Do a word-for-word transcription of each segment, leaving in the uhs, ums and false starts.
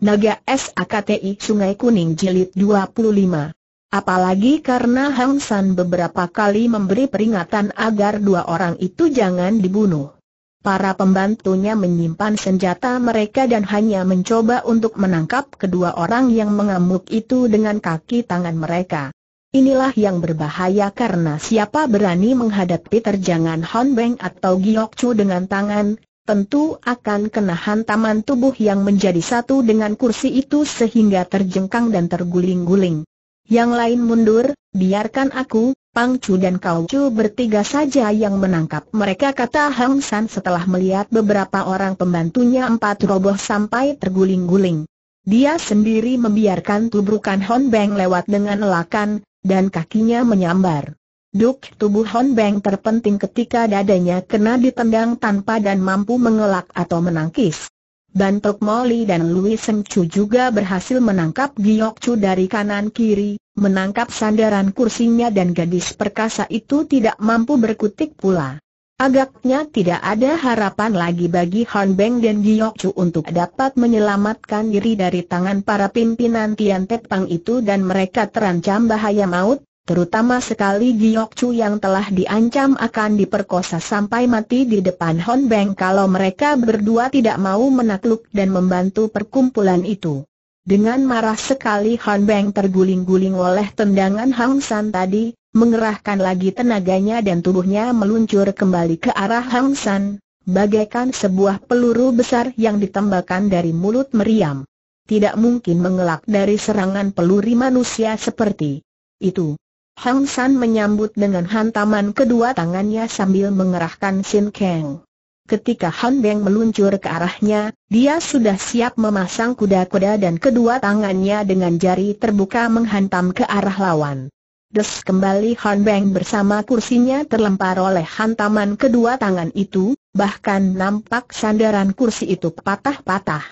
Naga S A K T I Sungai Kuning Jilid dua puluh lima. Apalagi karena Hang San beberapa kali memberi peringatan agar dua orang itu jangan dibunuh. Para pembantunya menyimpan senjata mereka dan hanya mencoba untuk menangkap kedua orang yang mengamuk itu dengan kaki tangan mereka. Inilah yang berbahaya karena siapa berani menghadapi terjangan Han Beng atau Giok Chu dengan tangan, tentu akan kena hantaman tubuh yang menjadi satu dengan kursi itu sehingga terjengkang dan terguling-guling. Yang lain mundur, biarkan aku, Pang Cu dan Kau Cu bertiga saja yang menangkap mereka, kata Hang San setelah melihat beberapa orang pembantunya empat roboh sampai terguling-guling. Dia sendiri membiarkan tubrukan Han Beng lewat dengan lelakan, dan kakinya menyambar. Duk, tubuh Han Beng terpenting ketika dadanya kena ditendang tanpa dan mampu mengelak atau menangkis. Bantok Moli dan Lui Seng Chu juga berhasil menangkap Giok Chu dari kanan kiri, menangkap sandaran kursinya dan gadis perkasa itu tidak mampu berkutik pula. Agaknya tidak ada harapan lagi bagi Han Beng dan Giok Chu untuk dapat menyelamatkan diri dari tangan para pimpinan Tian Te Pang itu dan mereka terancam bahaya maut. Terutama sekali Giok Chu yang telah diancam akan diperkosa sampai mati di depan Han Beng kalau mereka berdua tidak mau menakluk dan membantu perkumpulan itu. Dengan marah sekali Han Beng terguling-guling oleh tendangan Hang San tadi, mengerahkan lagi tenaganya dan tubuhnya meluncur kembali ke arah Hang San, bagaikan sebuah peluru besar yang ditembakkan dari mulut meriam. Tidak mungkin mengelak dari serangan peluru manusia seperti itu. Hang San menyambut dengan hantaman kedua tangannya sambil mengerahkan Sin Kang. Ketika Han Beng meluncur ke arahnya, dia sudah siap memasang kuda-kuda dan kedua tangannya dengan jari terbuka menghantam ke arah lawan. Des, kembali Han Beng bersama kursinya terlempar oleh hantaman kedua tangan itu, bahkan nampak sandaran kursi itu patah-patah.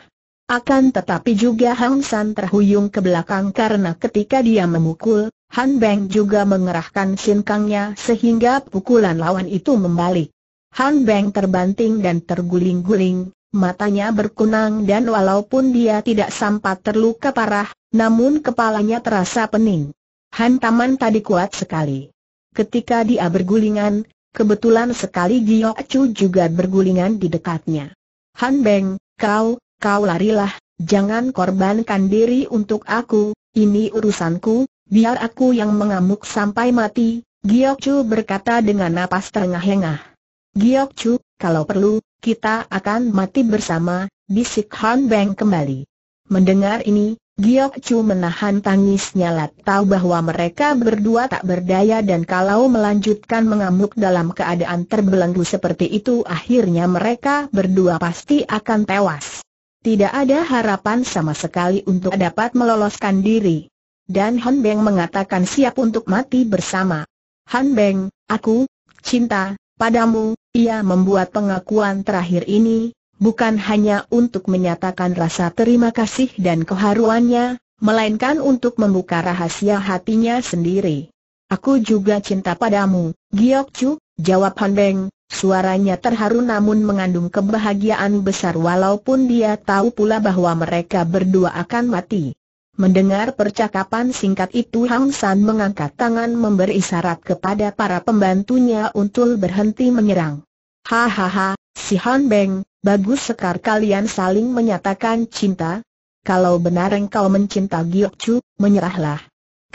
Akan tetapi juga Hang San terhuyung ke belakang karena ketika dia memukul, Han Beng juga mengerahkan Sin Kangnya sehingga pukulan lawan itu membalik. Han Beng terbanting dan terguling-guling, matanya berkunang dan walaupun dia tidak sempat terluka parah, namun kepalanya terasa pening. Hantaman tadi kuat sekali. Ketika dia bergulingan, kebetulan sekali Giok Chu juga bergulingan di dekatnya. Han Beng, kau... Kau larilah, jangan korbankan diri untuk aku, ini urusanku, biar aku yang mengamuk sampai mati, Giok Chu berkata dengan napas terengah-engah. Giok Chu, kalau perlu, kita akan mati bersama, bisik Han Beng kembali. Mendengar ini, Giok Chu menahan tangisnya lat tahu bahwa mereka berdua tak berdaya dan kalau melanjutkan mengamuk dalam keadaan terbelenggu seperti itu akhirnya mereka berdua pasti akan tewas. Tidak ada harapan sama sekali untuk dapat meloloskan diri. Dan Han Beng mengatakan siap untuk mati bersama. Han Beng, aku cinta padamu. Ia membuat pengakuan terakhir ini bukan hanya untuk menyatakan rasa terima kasih dan keharuannya, melainkan untuk membuka rahasia hatinya sendiri. Aku juga cinta padamu, Giok Chu, jawab Han Beng. Suaranya terharu namun mengandung kebahagiaan besar walaupun dia tahu pula bahwa mereka berdua akan mati. Mendengar percakapan singkat itu Hang San mengangkat tangan memberi isyarat kepada para pembantunya untuk berhenti menyerang. Hahaha, si Han Beng, bagus sekar kalian saling menyatakan cinta. Kalau benar engkau mencinta Giok Chu, menyerahlah.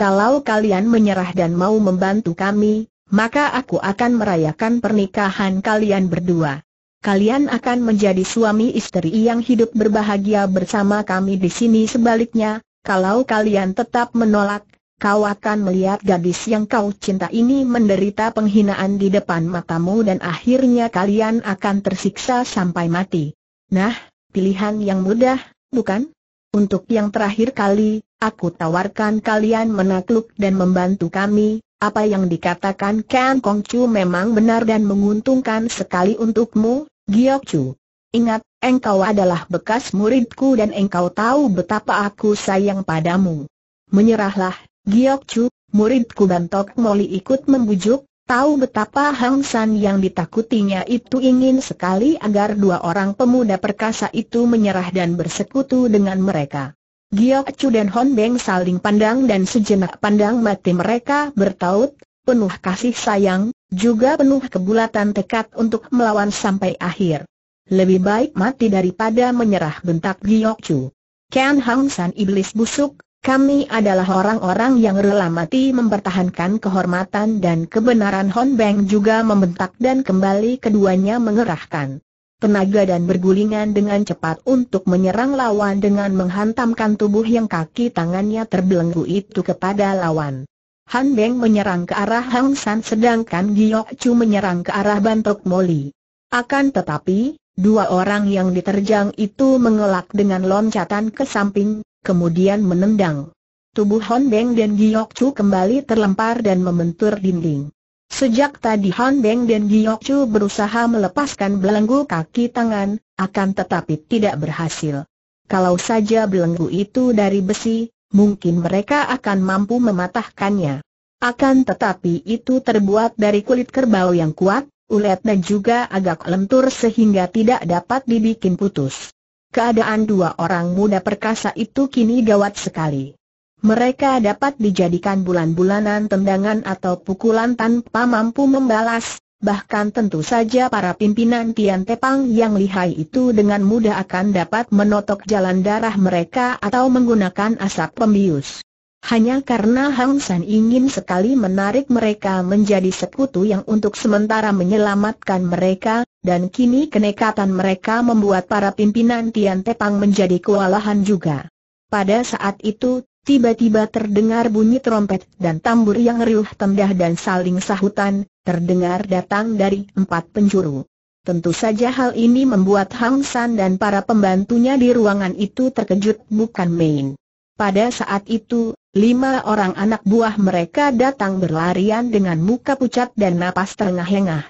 Kalau kalian menyerah dan mau membantu kami, maka aku akan merayakan pernikahan kalian berdua. Kalian akan menjadi suami istri yang hidup berbahagia bersama kami di sini. Sebaliknya, kalau kalian tetap menolak, kau akan melihat gadis yang kau cinta ini menderita penghinaan di depan matamu dan akhirnya kalian akan tersiksa sampai mati. Nah, pilihan yang mudah, bukan? Untuk yang terakhir kali, aku tawarkan kalian menakluk dan membantu kami. Apa yang dikatakan Kan Kong Chu memang benar dan menguntungkan sekali untukmu, Giok Chu. Ingat, engkau adalah bekas muridku dan engkau tahu betapa aku sayang padamu. Menyerahlah, Giok Chu, muridku. Bantok Moli ikut membujuk, Tahu betapa Hang San yang ditakutinya itu ingin sekali agar dua orang pemuda perkasa itu menyerah dan bersekutu dengan mereka. Giok Chu dan Han Beng saling pandang dan sejenak pandang mati mereka bertaut, penuh kasih sayang, juga penuh kebulatan tekad untuk melawan sampai akhir. Lebih baik mati daripada menyerah, bentak Giok Chu. Kian Hang San iblis busuk. Kami adalah orang-orang yang rela mati mempertahankan kehormatan dan kebenaran. Han Beng juga membentak dan kembali keduanya mengerahkan tenaga dan bergulingan dengan cepat untuk menyerang lawan dengan menghantamkan tubuh yang kaki tangannya terbelenggu itu kepada lawan. Han Beng menyerang ke arah Hang San sedangkan Giok Chu menyerang ke arah Bantok Moli. Akan tetapi, dua orang yang diterjang itu mengelak dengan loncatan ke samping, kemudian menendang. Tubuh Han Beng dan Giok Chu kembali terlempar dan membentur dinding. Sejak tadi Han Beng dan Giok Chu berusaha melepaskan belenggu kaki tangan, akan tetapi tidak berhasil. Kalau saja belenggu itu dari besi, mungkin mereka akan mampu mematahkannya. Akan tetapi itu terbuat dari kulit kerbau yang kuat, ulet dan juga agak lentur sehingga tidak dapat dibikin putus. Keadaan dua orang muda perkasa itu kini gawat sekali. Mereka dapat dijadikan bulan-bulanan tendangan atau pukulan tanpa mampu membalas, bahkan tentu saja para pimpinan Tian Te Pang yang lihai itu dengan mudah akan dapat menotok jalan darah mereka atau menggunakan asap pembius. Hanya karena Hang San ingin sekali menarik mereka menjadi sekutu yang untuk sementara menyelamatkan mereka, dan kini kenekatan mereka membuat para pimpinan Tian Te Pang menjadi kewalahan juga. Pada saat itu, tiba-tiba terdengar bunyi trompet dan tambur yang riuh tendah dan saling sahutan, terdengar datang dari empat penjuru. Tentu saja hal ini membuat Hang San dan para pembantunya di ruangan itu terkejut bukan main. Pada saat itu, lima orang anak buah mereka datang berlarian dengan muka pucat dan napas terengah-engah.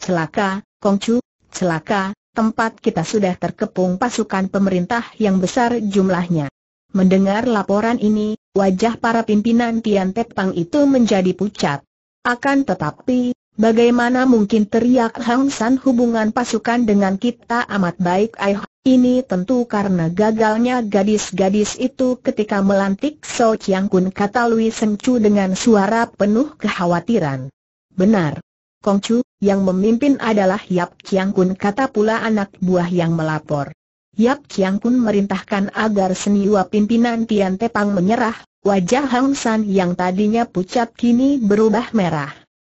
Celaka, Kong Cu, celaka, tempat kita sudah terkepung pasukan pemerintah yang besar jumlahnya. Mendengar laporan ini, wajah para pimpinan Tian Te Pang itu menjadi pucat. Akan tetapi, bagaimana mungkin, teriak Hang San, hubungan pasukan dengan kita amat baik. Aih, ini tentu karena gagalnya gadis-gadis itu ketika melantik So Ciangkun, kata Lui Seng Chu dengan suara penuh kekhawatiran. Benar, Kong Cu, yang memimpin adalah Yap Ciangkun, kata pula anak buah yang melapor. Yap Ciangkun merintahkan agar seniwa pimpinan Tian Te Pang menyerah. Wajah Hang San yang tadinya pucat kini berubah merah.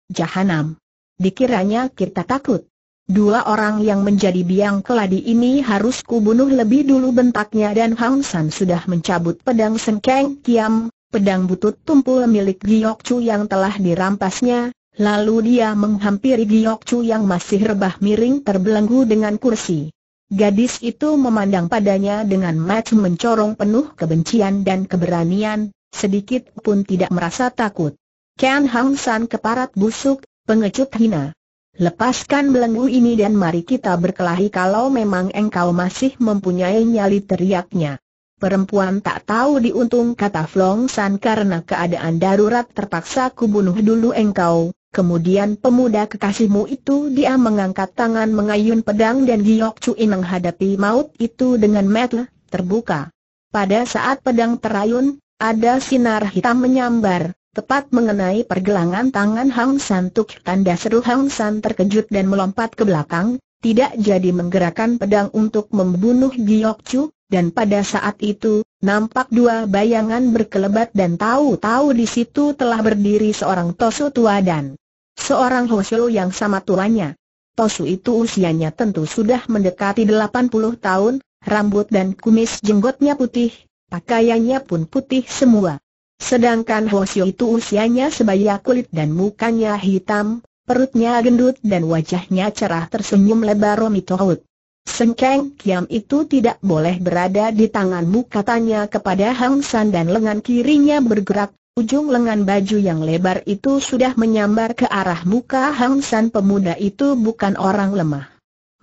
Jahanam. Dikiranya kita takut. Dua orang yang menjadi biang keladi ini harus kubunuh lebih dulu, bentaknya, dan Hang San sudah mencabut pedang Sengkeng Kiam, pedang butut tumpul milik Giok Chu yang telah dirampasnya. Lalu dia menghampiri Giok Chu yang masih rebah miring terbelenggu dengan kursi. Gadis itu memandang padanya dengan mata mencorong penuh kebencian dan keberanian, sedikit pun tidak merasa takut. Kian Hang San, keparat busuk, pengecut hina. Lepaskan belenggu ini dan mari kita berkelahi kalau memang engkau masih mempunyai nyali, teriaknya. Perempuan tak tahu diuntung, kata Flong San, karena keadaan darurat terpaksa kubunuh dulu engkau. Kemudian pemuda kekasihmu itu. Dia mengangkat tangan mengayun pedang dan Giok Chu menghadapi maut itu dengan mata terbuka. Pada saat pedang terayun, ada sinar hitam menyambar, tepat mengenai pergelangan tangan Hang San. Tuk, tanda seru. Hang San terkejut dan melompat ke belakang, tidak jadi menggerakkan pedang untuk membunuh Giok Chu, dan pada saat itu nampak dua bayangan berkelebat dan tahu-tahu di situ telah berdiri seorang Tosu tua dan seorang Hwasyu yang sama tuanya. Tosu itu usianya tentu sudah mendekati delapan puluh tahun, rambut dan kumis jenggotnya putih, pakaiannya pun putih semua. Sedangkan Hwasyu itu usianya sebaya kulit dan mukanya hitam, perutnya gendut dan wajahnya cerah tersenyum lebar romitohut. Sengkeng Kiam itu tidak boleh berada di tanganmu, katanya kepada Hang San, dan lengan kirinya bergerak. Ujung lengan baju yang lebar itu sudah menyambar ke arah muka Hang San. Pemuda itu bukan orang lemah.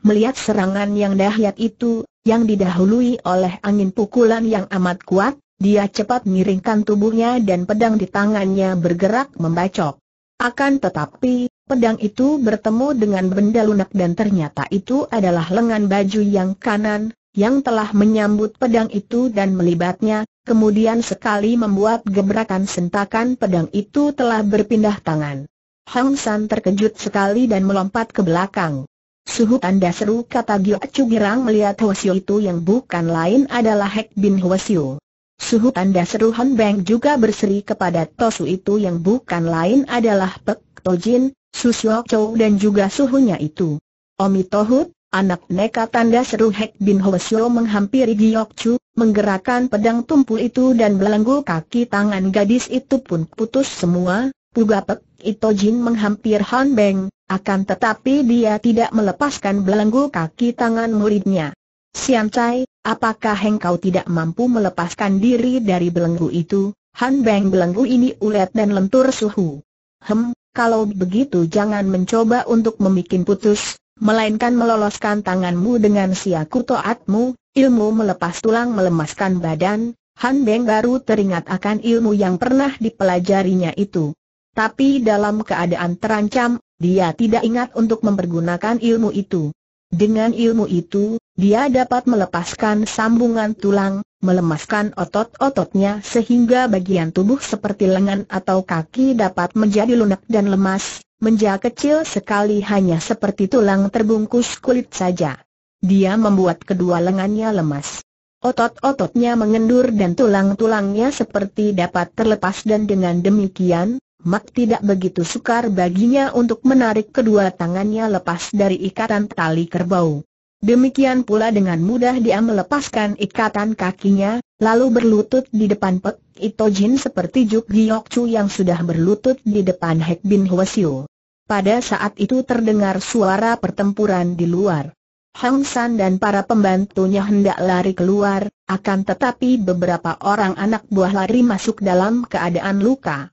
Melihat serangan yang dahsyat itu, yang didahului oleh angin pukulan yang amat kuat, dia cepat miringkan tubuhnya dan pedang di tangannya bergerak membacok. Akan tetapi, pedang itu bertemu dengan benda lunak dan ternyata itu adalah lengan baju yang kanan, yang telah menyambut pedang itu dan melibatnya, kemudian sekali membuat gebrakan sentakan pedang itu telah berpindah tangan. Hang San terkejut sekali dan melompat ke belakang. "Suhu tanda seru," kata Giok Chu girang melihat Hwasyu itu yang bukan lain adalah Hek Bin Hwasyu. "Suhu tanda seru!" Han Beng juga berseri kepada Tosu itu yang bukan lain adalah Pek Tojin, Su Giok Chu dan juga suhunya itu. "Omi Tohut, anak nekat tanda seru!" Hek Bin Hwasyu menghampiri Giok Chu, menggerakkan pedang tumpul itu dan belenggu kaki tangan gadis itu pun putus semua. Puga Pek Tojin menghampir Han Beng, akan tetapi dia tidak melepaskan belenggu kaki tangan muridnya. "Sian Cai, apakah engkau tidak mampu melepaskan diri dari belenggu itu?" "Han Beng, belenggu ini ulet dan lentur suhu." "Hem, kalau begitu jangan mencoba untuk memikin putus, melainkan meloloskan tanganmu dengan siaku toatmu, ilmu melepas tulang melemaskan badan." Han Beng baru teringat akan ilmu yang pernah dipelajarinya itu. Tapi dalam keadaan terancam, dia tidak ingat untuk mempergunakan ilmu itu. Dengan ilmu itu, dia dapat melepaskan sambungan tulang, melemaskan otot-ototnya sehingga bagian tubuh seperti lengan atau kaki dapat menjadi lunak dan lemas, menjadi kecil sekali hanya seperti tulang terbungkus kulit saja. Dia membuat kedua lengannya lemas. Otot-ototnya mengendur dan tulang-tulangnya seperti dapat terlepas dan dengan demikian, mak tidak begitu sukar baginya untuk menarik kedua tangannya lepas dari ikatan tali kerbau. Demikian pula dengan mudah dia melepaskan ikatan kakinya, lalu berlutut di depan Pek Tojin seperti Juk Giok Chu yang sudah berlutut di depan Hek Bin Hwasyu. Pada saat itu terdengar suara pertempuran di luar. Hang San dan para pembantunya hendak lari keluar, akan tetapi beberapa orang anak buah lari masuk dalam keadaan luka.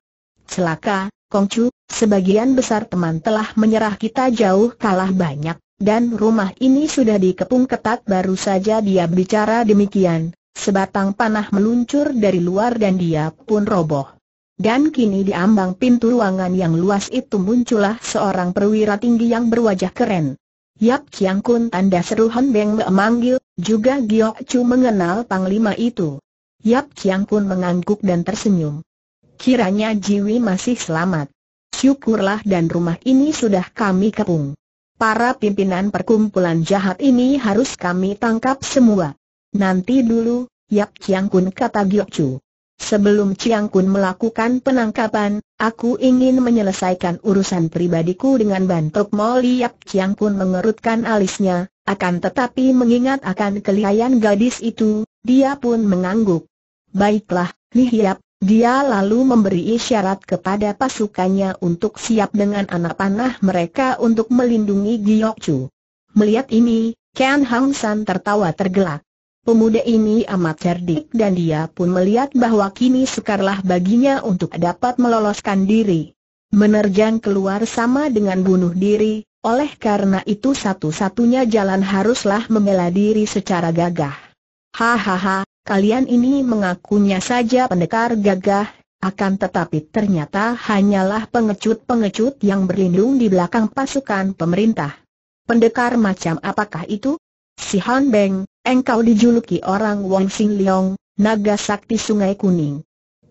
"Celaka, Kong Cu, sebagian besar teman telah menyerah, kita jauh kalah banyak, dan rumah ini sudah dikepung ketat." Baru saja dia bicara demikian, sebatang panah meluncur dari luar dan dia pun roboh. Dan kini di ambang pintu ruangan yang luas itu muncullah seorang perwira tinggi yang berwajah keren. "Yap Ciangkun," tanda seru Han Beng memanggil, juga Giok Chu mengenal panglima itu. Yap Ciangkun mengangguk dan tersenyum. "Kiranya Jiwi masih selamat. Syukurlah dan rumah ini sudah kami kepung. Para pimpinan perkumpulan jahat ini harus kami tangkap semua." "Nanti dulu, Yap Ciangkun," kata Giok Chu. "Sebelum Ciangkun melakukan penangkapan, aku ingin menyelesaikan urusan pribadiku dengan Bantok Moli." Yap Ciangkun mengerutkan alisnya, akan tetapi mengingat akan kelihaian gadis itu, dia pun mengangguk. "Baiklah, Lihiap." Dia lalu memberi isyarat kepada pasukannya untuk siap dengan anak panah mereka untuk melindungi Giok Chu. Melihat ini, Ken Hang San tertawa tergelak. Pemuda ini amat cerdik dan dia pun melihat bahwa kini sukarlah baginya untuk dapat meloloskan diri. Menerjang keluar sama dengan bunuh diri, oleh karena itu satu-satunya jalan haruslah membela diri secara gagah. "Hahaha. Kalian ini mengakunya saja pendekar gagah, akan tetapi ternyata hanyalah pengecut-pengecut yang berlindung di belakang pasukan pemerintah. Pendekar macam apakah itu? Si Han Beng, engkau dijuluki orang Wong Sin Liong, Naga S A K T I Sungai Kuning.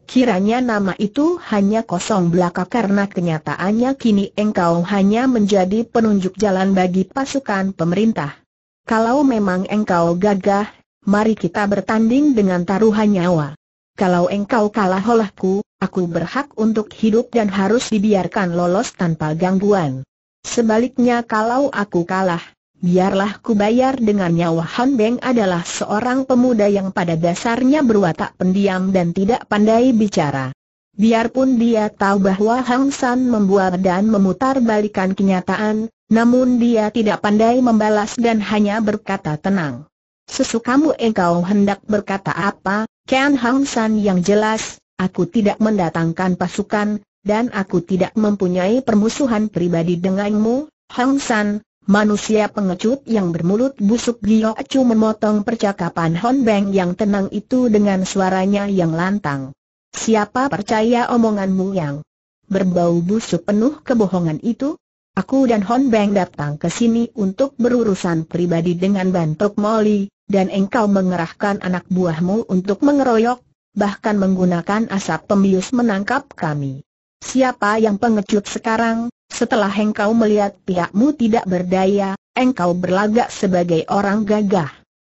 Kiranya nama itu hanya kosong belaka karena kenyataannya kini engkau hanya menjadi penunjuk jalan bagi pasukan pemerintah. Kalau memang engkau gagah, mari kita bertanding dengan taruhan nyawa. Kalau engkau kalah olehku, aku berhak untuk hidup dan harus dibiarkan lolos tanpa gangguan. Sebaliknya kalau aku kalah, biarlah ku bayar dengan nyawa." Han Beng adalah seorang pemuda yang pada dasarnya berwatak pendiam dan tidak pandai bicara. Biarpun dia tahu bahwa Hang San membuat dan memutarbalikan kenyataan, namun dia tidak pandai membalas dan hanya berkata tenang. "Sesukamu, engkau hendak berkata apa?" "Ken Hang San yang jelas, aku tidak mendatangkan pasukan, dan aku tidak mempunyai permusuhan pribadi denganmu, Hang San, manusia pengecut yang bermulut busuk." Giok Chu memotong percakapan Han Beng yang tenang itu dengan suaranya yang lantang. "Siapa percaya omonganmu yang berbau busuk penuh kebohongan itu. Aku dan Han Beng datang ke sini untuk berurusan pribadi dengan Bantok Moli, dan engkau mengerahkan anak buahmu untuk mengeroyok, bahkan menggunakan asap pembius menangkap kami. Siapa yang pengecut sekarang? Setelah engkau melihat pihakmu tidak berdaya, engkau berlagak sebagai orang gagah.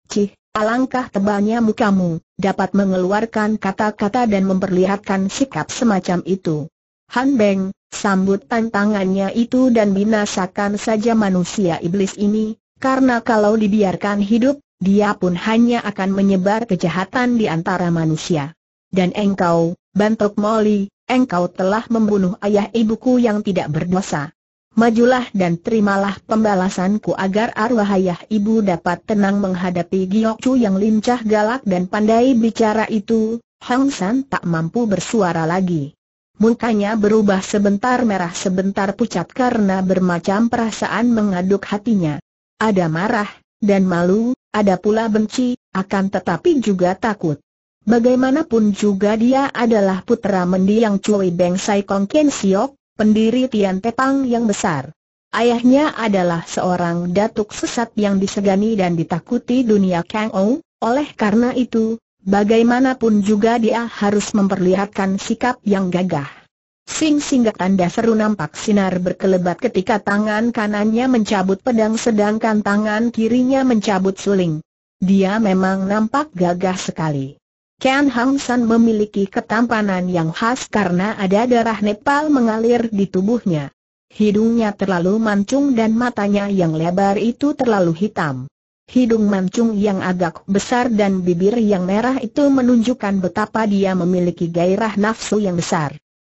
Cih, alangkah tebalnya mukamu, dapat mengeluarkan kata-kata dan memperlihatkan sikap semacam itu. Han Beng, sambut tantangannya itu dan binasakan saja manusia iblis ini, karena kalau dibiarkan hidup, dia pun hanya akan menyebar kejahatan di antara manusia. Dan engkau, Bantok Moli, engkau telah membunuh ayah ibuku yang tidak berdosa. Majulah dan terimalah pembalasanku agar arwah ayah ibu dapat tenang menghadapi Giok Chu yang lincah galak dan pandai bicara itu. Hang San tak mampu bersuara lagi. Mukanya berubah sebentar merah sebentar pucat karena bermacam perasaan mengaduk hatinya. Ada marah dan malu, ada pula benci, akan tetapi juga takut. Bagaimanapun juga dia adalah putra mendiang Cui Beng Sai Kong Kien Siok, pendiri Tian Te Pang yang besar. Ayahnya adalah seorang datuk sesat yang disegani dan ditakuti dunia Kang Ou. Oleh karena itu, bagaimanapun juga dia harus memperlihatkan sikap yang gagah. Sing singgah tanda seru nampak sinar berkelebat ketika tangan kanannya mencabut pedang sedangkan tangan kirinya mencabut suling. Dia memang nampak gagah sekali. Ken Hang San memiliki ketampanan yang khas karena ada darah Nepal mengalir di tubuhnya. Hidungnya terlalu mancung dan matanya yang lebar itu terlalu hitam. Hidung mancung yang agak besar dan bibir yang merah itu menunjukkan betapa dia memiliki gairah nafsu yang besar.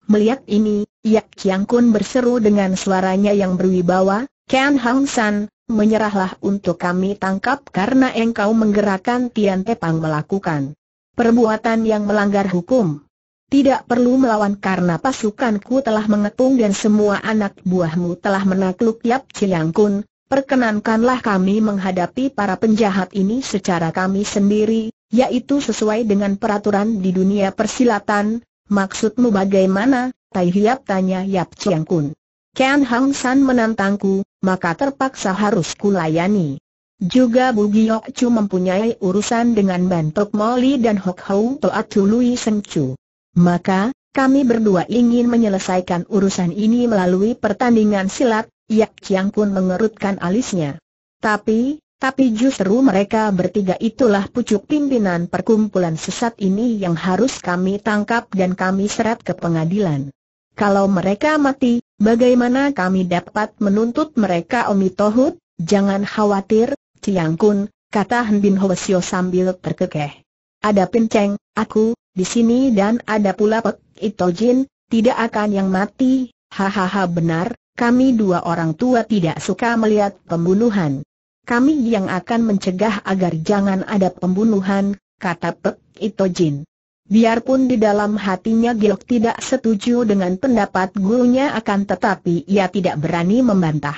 Melihat ini, Yap Ciangkun berseru dengan suaranya yang berwibawa, "Ken Hang San, menyerahlah untuk kami tangkap karena engkau menggerakkan Tian Te Pang melakukan perbuatan yang melanggar hukum. Tidak perlu melawan karena pasukanku telah mengepung dan semua anak buahmu telah menakluk Yap Ciangkun. Perkenankanlah kami menghadapi para penjahat ini secara kami sendiri, yaitu sesuai dengan peraturan di dunia persilatan." "Maksudmu bagaimana, Tai Hiap?" tanya Yap Ciangkun. "Ken Hang San menantangku, maka terpaksa harus kulayani. Juga Bu Giok Chu mempunyai urusan dengan Bantok Moli dan Hok Hau Toatu Lui Seng Chu. Maka, kami berdua ingin menyelesaikan urusan ini melalui pertandingan silat." Yap Ciangkun mengerutkan alisnya. Tapi, tapi justru mereka bertiga itulah pucuk pimpinan perkumpulan sesat ini yang harus kami tangkap dan kami seret ke pengadilan. Kalau mereka mati, bagaimana kami dapat menuntut mereka? Omi Tohut, jangan khawatir, Ciangkun, kata Han Bin Hwasyu sambil terkekeh. Ada Pinceng, aku di sini dan ada pula Pek Tojin, tidak akan yang mati. Hahaha, benar, kami dua orang tua tidak suka melihat pembunuhan. Kami yang akan mencegah agar jangan ada pembunuhan, kata Pek Tojin. Biarpun di dalam hatinya Giok tidak setuju dengan pendapat gurunya, akan tetapi ia tidak berani membantah.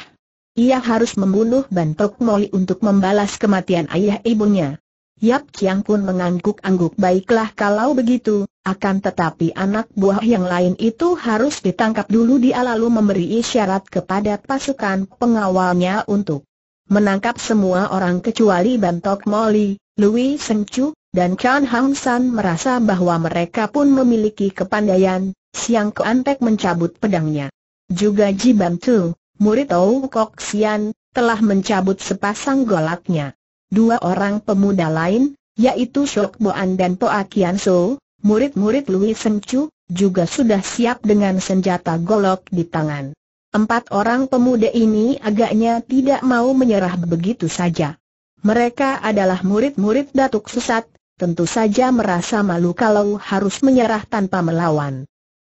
Ia harus membunuh Bantok Moli untuk membalas kematian ayah ibunya. Yap Ciangkun mengangguk-angguk. Baiklah kalau begitu, akan tetapi anak buah yang lain itu harus ditangkap dulu. Dia lalu memberi isyarat kepada pasukan pengawalnya untuk menangkap semua orang kecuali Bantok Moli, Lui Seng Chu, dan Ken Hang San merasa bahwa mereka pun memiliki kepandaian. Siangkoan Tek mencabut pedangnya. Juga Ji Bantu, murid Tauw Kok Sian, telah mencabut sepasang golaknya. Dua orang pemuda lain, yaitu Sokboan dan Po Kian So, murid-murid Lui Seng Chu, juga sudah siap dengan senjata golok di tangan. Empat orang pemuda ini agaknya tidak mau menyerah begitu saja. Mereka adalah murid-murid datuk sesat, tentu saja merasa malu kalau harus menyerah tanpa melawan.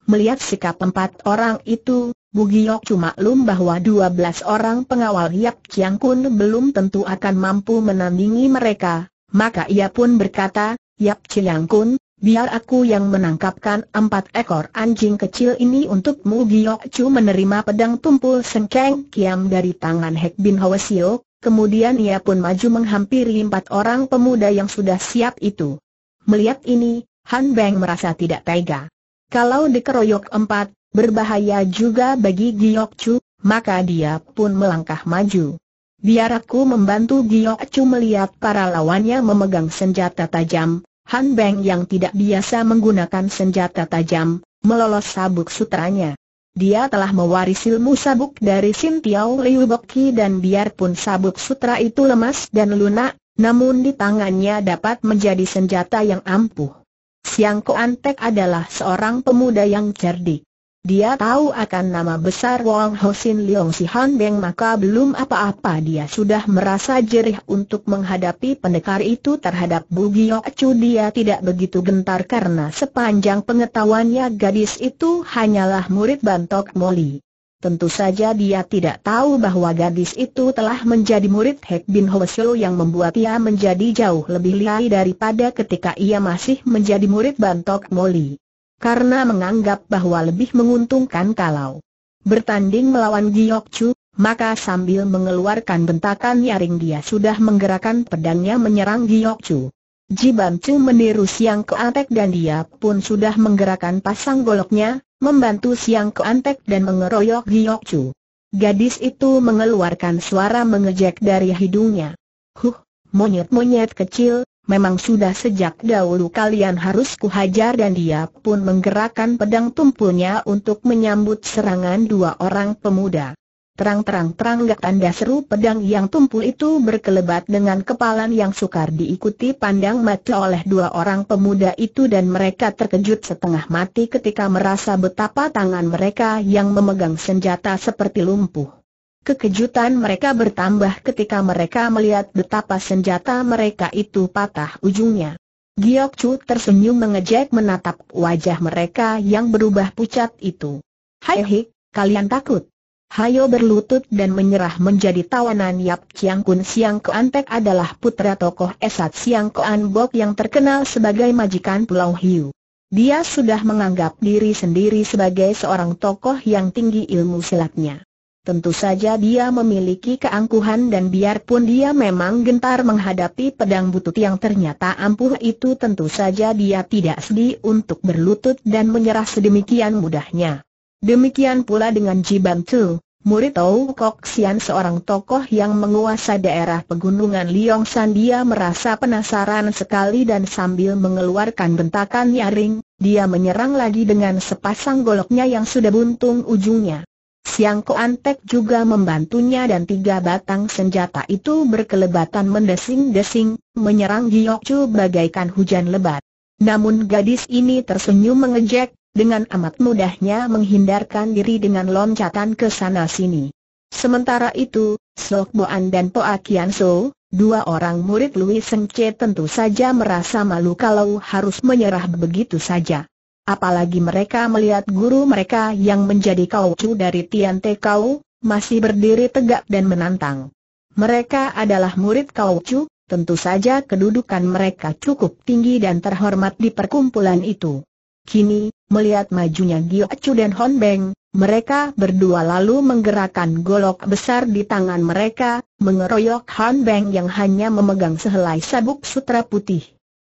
Melihat sikap empat orang itu, Bu Giok Chu maklum bahwa dua belas orang pengawal Yap Ciangkun belum tentu akan mampu menandingi mereka. Maka ia pun berkata, "Yap Ciangkun, biar aku yang menangkapkan empat ekor anjing kecil ini untukmu." Giok Chu menerima pedang tumpul Sengkeng Kiam dari tangan Hek Bin Hwasyu. Kemudian ia pun maju menghampiri empat orang pemuda yang sudah siap itu. Melihat ini, Han Beng merasa tidak tega. Kalau dikeroyok empat, berbahaya juga bagi Giok Chu, maka dia pun melangkah maju. Biar aku membantu. Giok Chu melihat para lawannya memegang senjata tajam, Han Beng yang tidak biasa menggunakan senjata tajam, melolos sabuk sutranya. Dia telah mewarisi ilmu sabuk dari Sin Tiauw Liu Bok dan biarpun sabuk sutra itu lemas dan lunak, namun di tangannya dapat menjadi senjata yang ampuh. Siangkoan Tek adalah seorang pemuda yang cerdik. Dia tahu akan nama besar Wong Sin Liong si Han Beng, maka belum apa-apa dia sudah merasa jerih untuk menghadapi pendekar itu. Terhadap Bu Giok Chu dia tidak begitu gentar karena sepanjang pengetahuannya gadis itu hanyalah murid Bantok Moli. Tentu saja dia tidak tahu bahwa gadis itu telah menjadi murid Hek Bin Hwasyu yang membuat ia menjadi jauh lebih lihai daripada ketika ia masih menjadi murid Bantok Moli. Karena menganggap bahwa lebih menguntungkan kalau bertanding melawan Giok Chu, maka sambil mengeluarkan bentakan nyaring dia sudah menggerakkan pedangnya menyerang Giok Chu. Ji Bantu meniru Siangkoan Tek dan dia pun sudah menggerakkan pasang goloknya, membantu Siangkoan Tek dan mengeroyok Giok Chu. Gadis itu mengeluarkan suara mengejek dari hidungnya. Huh, monyet-monyet kecil. Memang sudah sejak dahulu kalian harus kuhajar, dan dia pun menggerakkan pedang tumpulnya untuk menyambut serangan dua orang pemuda. Terang-terang-terang gak tanda seru pedang yang tumpul itu berkelebat dengan kepalan yang sukar diikuti pandang mata oleh dua orang pemuda itu, dan mereka terkejut setengah mati ketika merasa betapa tangan mereka yang memegang senjata seperti lumpuh. Kekejutan mereka bertambah ketika mereka melihat betapa senjata mereka itu patah ujungnya. Giok Chu tersenyum mengejek menatap wajah mereka yang berubah pucat itu. Hai hei, kalian takut? Hayo berlutut dan menyerah menjadi tawanan Yap Ciangkun. Siangkoan Tek adalah putra tokoh esat Siangkoan Bok yang terkenal sebagai majikan Pulau Hiu. Dia sudah menganggap diri sendiri sebagai seorang tokoh yang tinggi ilmu silatnya. Tentu saja dia memiliki keangkuhan, dan biarpun dia memang gentar menghadapi pedang butut yang ternyata ampuh itu, tentu saja dia tidak sedih untuk berlutut dan menyerah sedemikian mudahnya. Demikian pula dengan Ji Bantu, murid Tauw Kok Sian, seorang tokoh yang menguasai daerah pegunungan Liong San. Dia merasa penasaran sekali dan sambil mengeluarkan bentakan nyaring, dia menyerang lagi dengan sepasang goloknya yang sudah buntung ujungnya. Siangkoan Tek juga membantunya dan tiga batang senjata itu berkelebatan mendesing-desing, menyerang Giok Chu bagaikan hujan lebat. Namun gadis ini tersenyum mengejek, dengan amat mudahnya menghindarkan diri dengan loncatan ke sana-sini. Sementara itu, Sokboan dan Po Kian So, dua orang murid Lui Seng Chu, tentu saja merasa malu kalau harus menyerah begitu saja. Apalagi mereka melihat guru mereka yang menjadi Kau Cu dari Tian Te Kau, masih berdiri tegak dan menantang. Mereka adalah murid Kau Cu, tentu saja kedudukan mereka cukup tinggi dan terhormat di perkumpulan itu. Kini, melihat majunya Giok Chu dan Han Beng, mereka berdua lalu menggerakkan golok besar di tangan mereka, mengeroyok Han Beng yang hanya memegang sehelai sabuk sutra putih.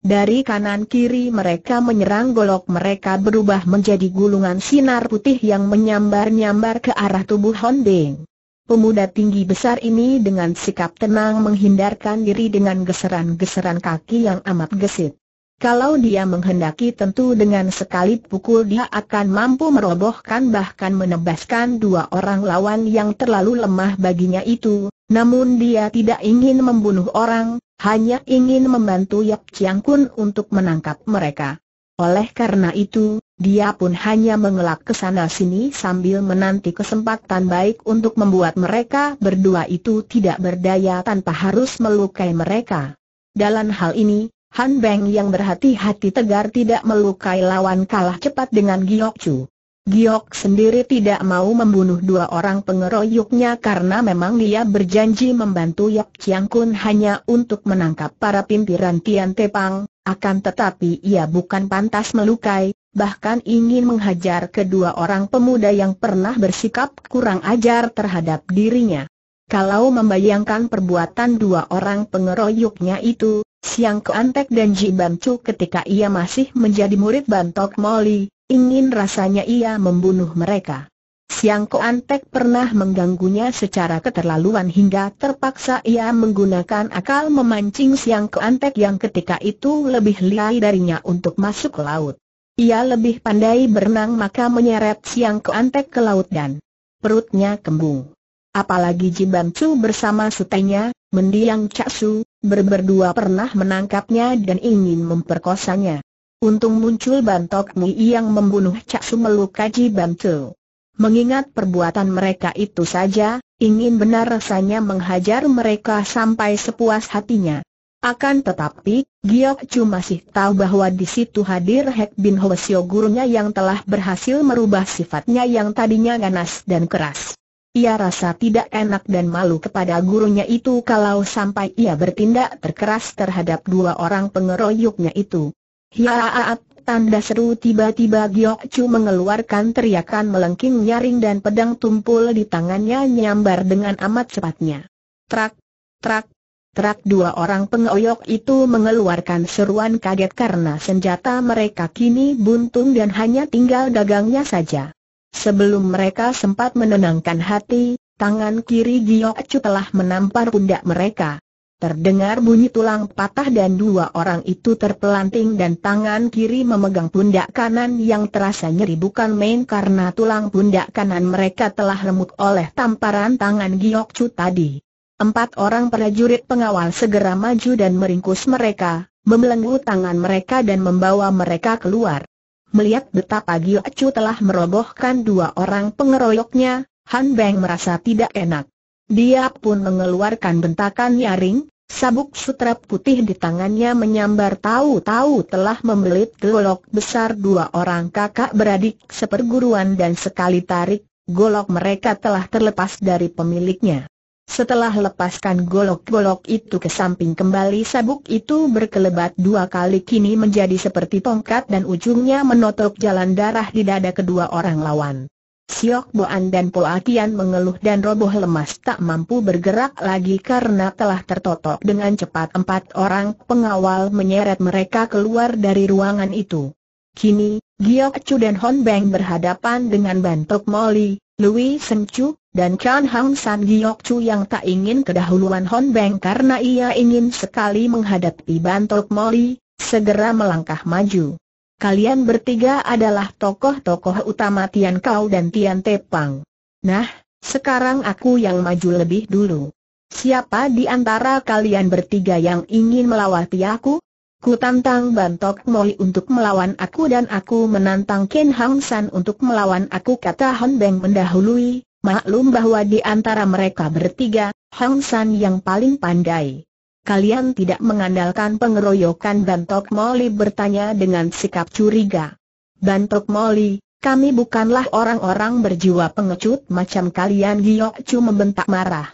Dari kanan kiri mereka menyerang, golok mereka berubah menjadi gulungan sinar putih yang menyambar-nyambar ke arah tubuh Han Beng. Pemuda tinggi besar ini dengan sikap tenang menghindarkan diri dengan geseran-geseran kaki yang amat gesit. Kalau dia menghendaki, tentu dengan sekali pukul dia akan mampu merobohkan bahkan menebaskan dua orang lawan yang terlalu lemah baginya itu. Namun dia tidak ingin membunuh orang, hanya ingin membantu Yap Ciangkun untuk menangkap mereka. Oleh karena itu, dia pun hanya mengelak ke sana-sini sambil menanti kesempatan baik untuk membuat mereka berdua itu tidak berdaya tanpa harus melukai mereka. Dalam hal ini, Han Beng yang berhati-hati tegar tidak melukai lawan kalah cepat dengan Giok Chu. Giok sendiri tidak mau membunuh dua orang pengeroyoknya karena memang dia berjanji membantu Yap Ciangkun hanya untuk menangkap para pimpinan Tian Te Pang. Akan tetapi ia bukan pantas melukai, bahkan ingin menghajar kedua orang pemuda yang pernah bersikap kurang ajar terhadap dirinya. Kalau membayangkan perbuatan dua orang pengeroyoknya itu, Siangkoan Tek dan Ji Bantu ketika ia masih menjadi murid Bantok Moli, Ingin rasanya ia membunuh mereka. Siangkoan Tek pernah mengganggunya secara keterlaluan hingga terpaksa ia menggunakan akal memancing Siangkoan Tek yang ketika itu lebih lihai darinya untuk masuk ke laut. Ia lebih pandai berenang maka menyeret Siangkoan Tek ke laut dan perutnya kembung. Apalagi Ji Bantu bersama sutenya, mendiang Cak Su, berberdua pernah menangkapnya dan ingin memperkosanya. Untung muncul Bantok Moli yang membunuh Cak Su melukai Ji Bantu. Mengingat perbuatan mereka itu saja, ingin benar rasanya menghajar mereka sampai sepuas hatinya. Akan tetapi, Giok Chu masih tahu bahwa di situ hadir Hek Bin Hwasyu gurunya yang telah berhasil merubah sifatnya yang tadinya ganas dan keras. Ia rasa tidak enak dan malu kepada gurunya itu kalau sampai ia bertindak terkeras terhadap dua orang pengeroyoknya itu. Hiaaat! Tanda seru, tiba-tiba Giok Chu mengeluarkan teriakan melengking nyaring dan pedang tumpul di tangannya nyambar dengan amat cepatnya. Trak, trak, trak, dua orang pengoyok itu mengeluarkan seruan kaget karena senjata mereka kini buntung dan hanya tinggal dagangnya saja. Sebelum mereka sempat menenangkan hati, tangan kiri Giok Chu telah menampar pundak mereka. Terdengar bunyi tulang patah dan dua orang itu terpelanting dan tangan kiri memegang pundak kanan yang terasa nyeri bukan main karena tulang pundak kanan mereka telah remuk oleh tamparan tangan Giok Chu tadi. Empat orang prajurit pengawal segera maju dan meringkus mereka, membelenggu tangan mereka dan membawa mereka keluar. Melihat betapa Giok Chu telah merobohkan dua orang pengeroyoknya, Han Beng merasa tidak enak. Dia pun mengeluarkan bentakan nyaring. Sabuk sutra putih di tangannya menyambar, tahu-tahu telah membelit golok besar dua orang kakak beradik seperguruan dan sekali tarik, golok mereka telah terlepas dari pemiliknya. Setelah lepaskan golok-golok itu ke samping kembali, sabuk itu berkelebat dua kali kini menjadi seperti tongkat dan ujungnya menotok jalan darah di dada kedua orang lawan. Sokboan dan Po Kian mengeluh dan roboh lemas tak mampu bergerak lagi karena telah tertotok dengan cepat. Empat orang pengawal menyeret mereka keluar dari ruangan itu. Kini, Giok Chu dan Han Beng berhadapan dengan Bantok Moli, Lui Seng Chu, dan Hang San. Giok Chu yang tak ingin kedahuluan Han Beng karena ia ingin sekali menghadapi Bantok Moli, segera melangkah maju. Kalian bertiga adalah tokoh-tokoh utama Tian Kau dan Tian Te Pang. Nah, sekarang aku yang maju lebih dulu. Siapa di antara kalian bertiga yang ingin melawati aku? Ku tantang Bantok Moli untuk melawan aku dan aku menantang Ken Hang San untuk melawan aku, kata Han Beng mendahului. Maklum bahwa di antara mereka bertiga, Hang San yang paling pandai. Kalian tidak mengandalkan pengeroyokan? Bantok Moli bertanya dengan sikap curiga. Bantok Moli, kami bukanlah orang-orang berjiwa pengecut macam kalian, Giok Chu membentak marah.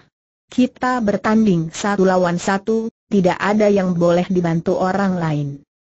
Kita bertanding satu lawan satu, tidak ada yang boleh dibantu orang lain.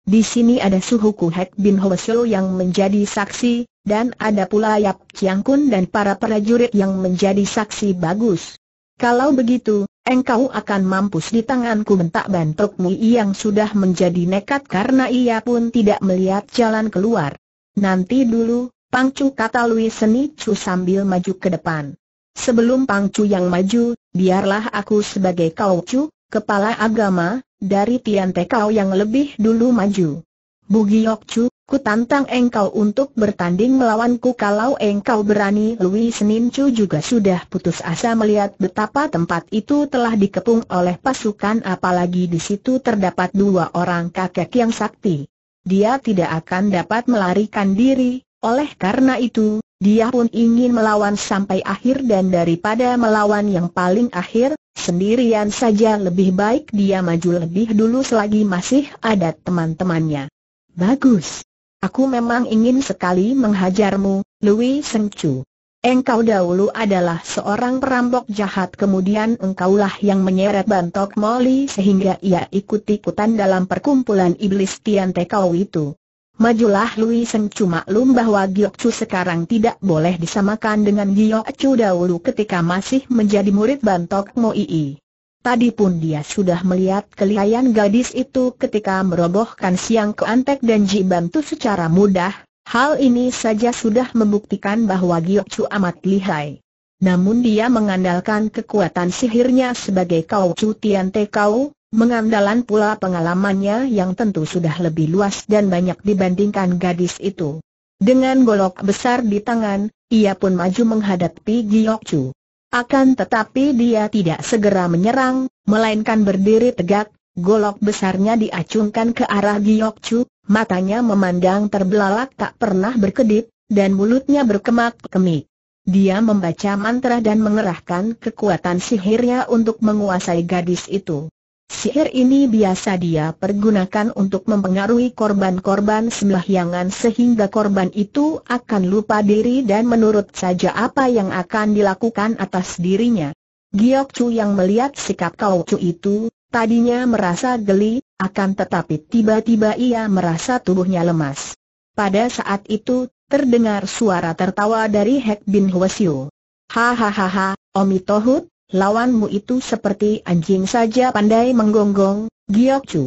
Di sini ada suhuku Hek Bin Hwasyu yang menjadi saksi, dan ada pula Yap Ciangkun dan para prajurit yang menjadi saksi. Bagus. Kalau begitu, engkau akan mampus di tanganku, bentak Bantok Moli yang sudah menjadi nekat karena ia pun tidak melihat jalan keluar. Nanti dulu, Pang Cu, kata Lui Seng Chu sambil maju ke depan. Sebelum Pang Cu yang maju, biarlah aku sebagai Kau Cu, kepala agama dari Tian Te Kau yang lebih dulu maju. Bu Giok Chu, ku tantang engkau untuk bertanding melawanku kalau engkau berani. Lui Seng Chu juga sudah putus asa melihat betapa tempat itu telah dikepung oleh pasukan, apalagi di situ terdapat dua orang kakek yang sakti. Dia tidak akan dapat melarikan diri, oleh karena itu, dia pun ingin melawan sampai akhir dan daripada melawan yang paling akhir, sendirian saja lebih baik dia maju lebih dulu selagi masih ada teman-temannya. Bagus. Aku memang ingin sekali menghajarmu, Lui Seng Chu. Engkau dahulu adalah seorang perampok jahat, kemudian engkaulah yang menyeret Bantok Moli sehingga ia ikut-ikutan dalam perkumpulan iblis Tian Te Kau itu. Majulah Lui Seng Chu. Maklum bahwa Giok Chu sekarang tidak boleh disamakan dengan Giok Chu dahulu ketika masih menjadi murid Bantok Moli. Tadi pun dia sudah melihat kelihaian gadis itu ketika merobohkan Siangkoan Tek dan Ji Bantu secara mudah, Hal ini saja sudah membuktikan bahwa Giok Chu amat lihai. Namun dia mengandalkan kekuatan sihirnya sebagai Kau Cu Tian Te Kau, mengandalkan pula pengalamannya yang tentu sudah lebih luas dan banyak dibandingkan gadis itu. Dengan golok besar di tangan, ia pun maju menghadapi Giok Chu. Akan tetapi dia tidak segera menyerang, melainkan berdiri tegak, golok besarnya diacungkan ke arah Giok Chu, matanya memandang terbelalak tak pernah berkedip, dan mulutnya berkemak-kemik. Dia membaca mantra dan mengerahkan kekuatan sihirnya untuk menguasai gadis itu. Sihir ini biasa dia pergunakan untuk mempengaruhi korban-korban sembahyangan sehingga korban itu akan lupa diri dan menurut saja apa yang akan dilakukan atas dirinya. Giok Chu yang melihat sikap Kau Cu itu, tadinya merasa geli, akan tetapi tiba-tiba ia merasa tubuhnya lemas. Pada saat itu, terdengar suara tertawa dari Hek Bin Hwasyu. Hahaha, Omi Tohut, lawanmu itu seperti anjing saja pandai menggonggong, Giok Chu.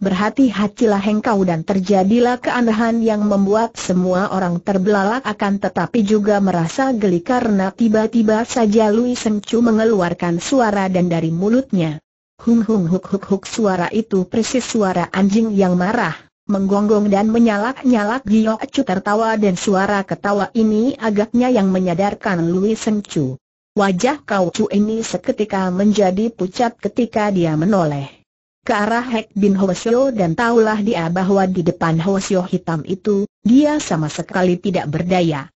Berhati-hatilah engkau dan terjadilah keanehan yang membuat semua orang terbelalak akan tetapi juga merasa geli karena tiba-tiba saja Lui Seng Chu mengeluarkan suara dan dari mulutnya. Hum hum huk huk huk, suara itu persis suara anjing yang marah, menggonggong dan menyalak-nyalak. Giok Chu tertawa dan suara ketawa ini agaknya yang menyadarkan Lui Seng Chu. Wajah Kau Cu ini seketika menjadi pucat ketika dia menoleh ke arah Hek Bin Hwasyu dan taulah dia bahwa di depan Hwasyu hitam itu, dia sama sekali tidak berdaya.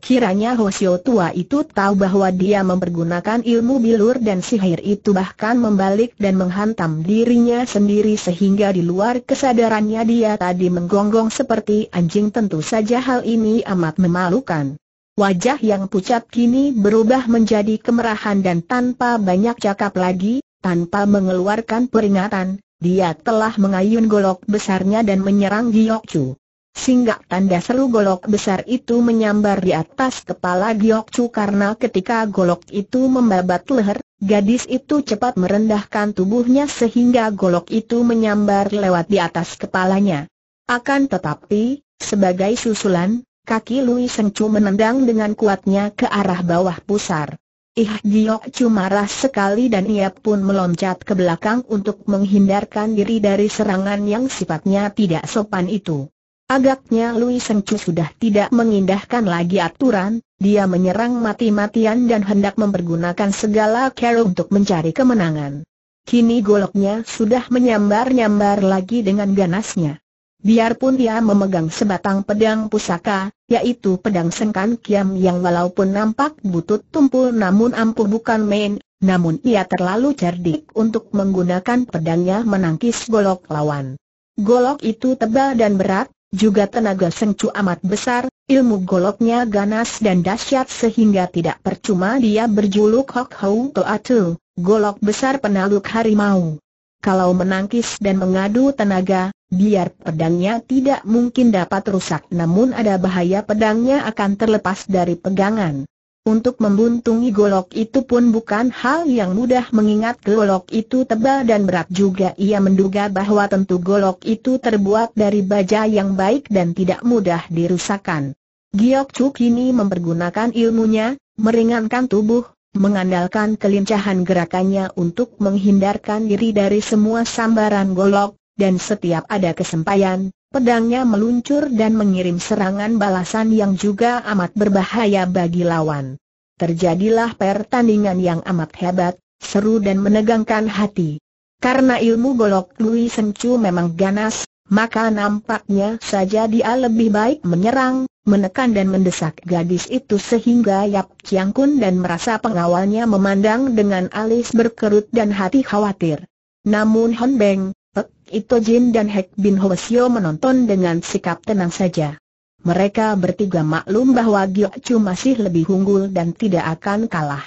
Kiranya Hwasyu tua itu tahu bahwa dia mempergunakan ilmu bilur dan sihir itu bahkan membalik dan menghantam dirinya sendiri sehingga di luar kesadarannya dia tadi menggonggong seperti anjing. Tentu saja hal ini amat memalukan. Wajah yang pucat kini berubah menjadi kemerahan dan tanpa banyak cakap lagi, tanpa mengeluarkan peringatan, dia telah mengayun golok besarnya dan menyerang Giok Chu. Singgah tanda seru golok besar itu menyambar di atas kepala Giok Chu karena ketika golok itu membabat leher, gadis itu cepat merendahkan tubuhnya sehingga golok itu menyambar lewat di atas kepalanya. Akan tetapi, sebagai susulan, kaki Lui Seng Chu menendang dengan kuatnya ke arah bawah pusar. Ih, Giok Chu marah sekali dan ia pun meloncat ke belakang untuk menghindarkan diri dari serangan yang sifatnya tidak sopan itu. Agaknya Lui Seng Chu sudah tidak mengindahkan lagi aturan, dia menyerang mati-matian dan hendak mempergunakan segala cara untuk mencari kemenangan. Kini goloknya sudah menyambar-nyambar lagi dengan ganasnya. Biarpun dia memegang sebatang pedang pusaka, yaitu pedang Sengkeng Kiam yang walaupun nampak butut tumpul namun ampuh bukan main, namun ia terlalu cerdik untuk menggunakan pedangnya menangkis golok lawan. Golok itu tebal dan berat, juga tenaga Seng Chu amat besar, ilmu goloknya ganas dan dahsyat sehingga tidak percuma dia berjuluk Hok Hou Toatu, golok besar penaluk harimau. Kalau menangkis dan mengadu tenaga, biar pedangnya tidak mungkin dapat rusak namun ada bahaya pedangnya akan terlepas dari pegangan. Untuk membuntungi golok itu pun bukan hal yang mudah mengingat golok itu tebal dan berat juga ia menduga bahwa tentu golok itu terbuat dari baja yang baik dan tidak mudah dirusakkan. Giok Chu kini mempergunakan ilmunya, meringankan tubuh, mengandalkan kelincahan gerakannya untuk menghindarkan diri dari semua sambaran golok, dan setiap ada kesempayan, pedangnya meluncur dan mengirim serangan balasan yang juga amat berbahaya bagi lawan. Terjadilah pertandingan yang amat hebat, seru dan menegangkan hati. Karena ilmu golok Lui Seng Chu memang ganas, maka nampaknya saja dia lebih baik menyerang, menekan dan mendesak gadis itu sehingga Yap Ciangkun dan merasa pengawalnya memandang dengan alis berkerut dan hati khawatir. Namun Han Beng, Pek Tojin dan Hek Bin Hwasyu menonton dengan sikap tenang saja. Mereka bertiga maklum bahwa Giok Chu masih lebih unggul dan tidak akan kalah.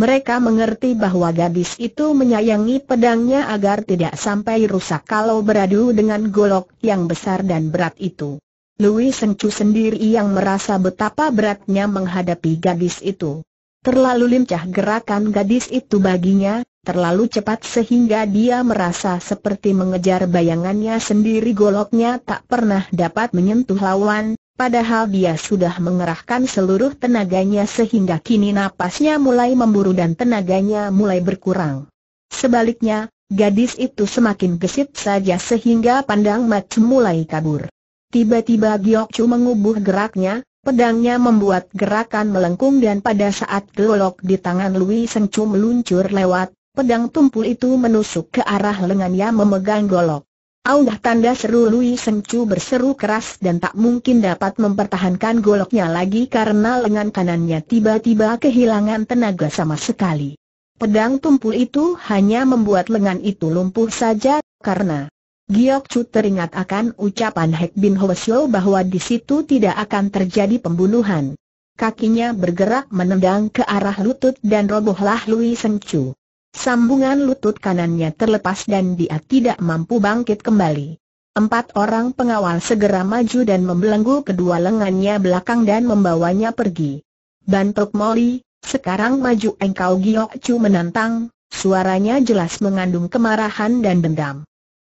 Mereka mengerti bahwa gadis itu menyayangi pedangnya agar tidak sampai rusak kalau beradu dengan golok yang besar dan berat itu. Lui Seng Chu sendiri yang merasa betapa beratnya menghadapi gadis itu. Terlalu lincah gerakan gadis itu baginya, terlalu cepat sehingga dia merasa seperti mengejar bayangannya sendiri. Goloknya tak pernah dapat menyentuh lawan, Padahal dia sudah mengerahkan seluruh tenaganya sehingga kini napasnya mulai memburu dan tenaganya mulai berkurang. Sebaliknya, gadis itu semakin gesit saja sehingga pandang mata mulai kabur. Tiba-tiba Giok Chu mengubuh geraknya, pedangnya membuat gerakan melengkung dan pada saat golok di tangan Lui Seng Chu meluncur lewat, pedang tumpul itu menusuk ke arah lengannya memegang golok. Augah tanda seru, Lui Seng Chu berseru keras dan tak mungkin dapat mempertahankan goloknya lagi karena lengan kanannya tiba-tiba kehilangan tenaga sama sekali. Pedang tumpul itu hanya membuat lengan itu lumpuh saja, karena Giok Chu teringat akan ucapan Hek Bin Hwasyu bahwa di situ tidak akan terjadi pembunuhan. Kakinya bergerak menendang ke arah lutut dan robohlah Lui Seng Chu. Sambungan lutut kanannya terlepas dan dia tidak mampu bangkit kembali. Empat orang pengawal segera maju dan membelenggu kedua lengannya belakang dan membawanya pergi. Bantok Moli, sekarang maju engkau, Giok Chu menantang, suaranya jelas mengandung kemarahan dan dendam.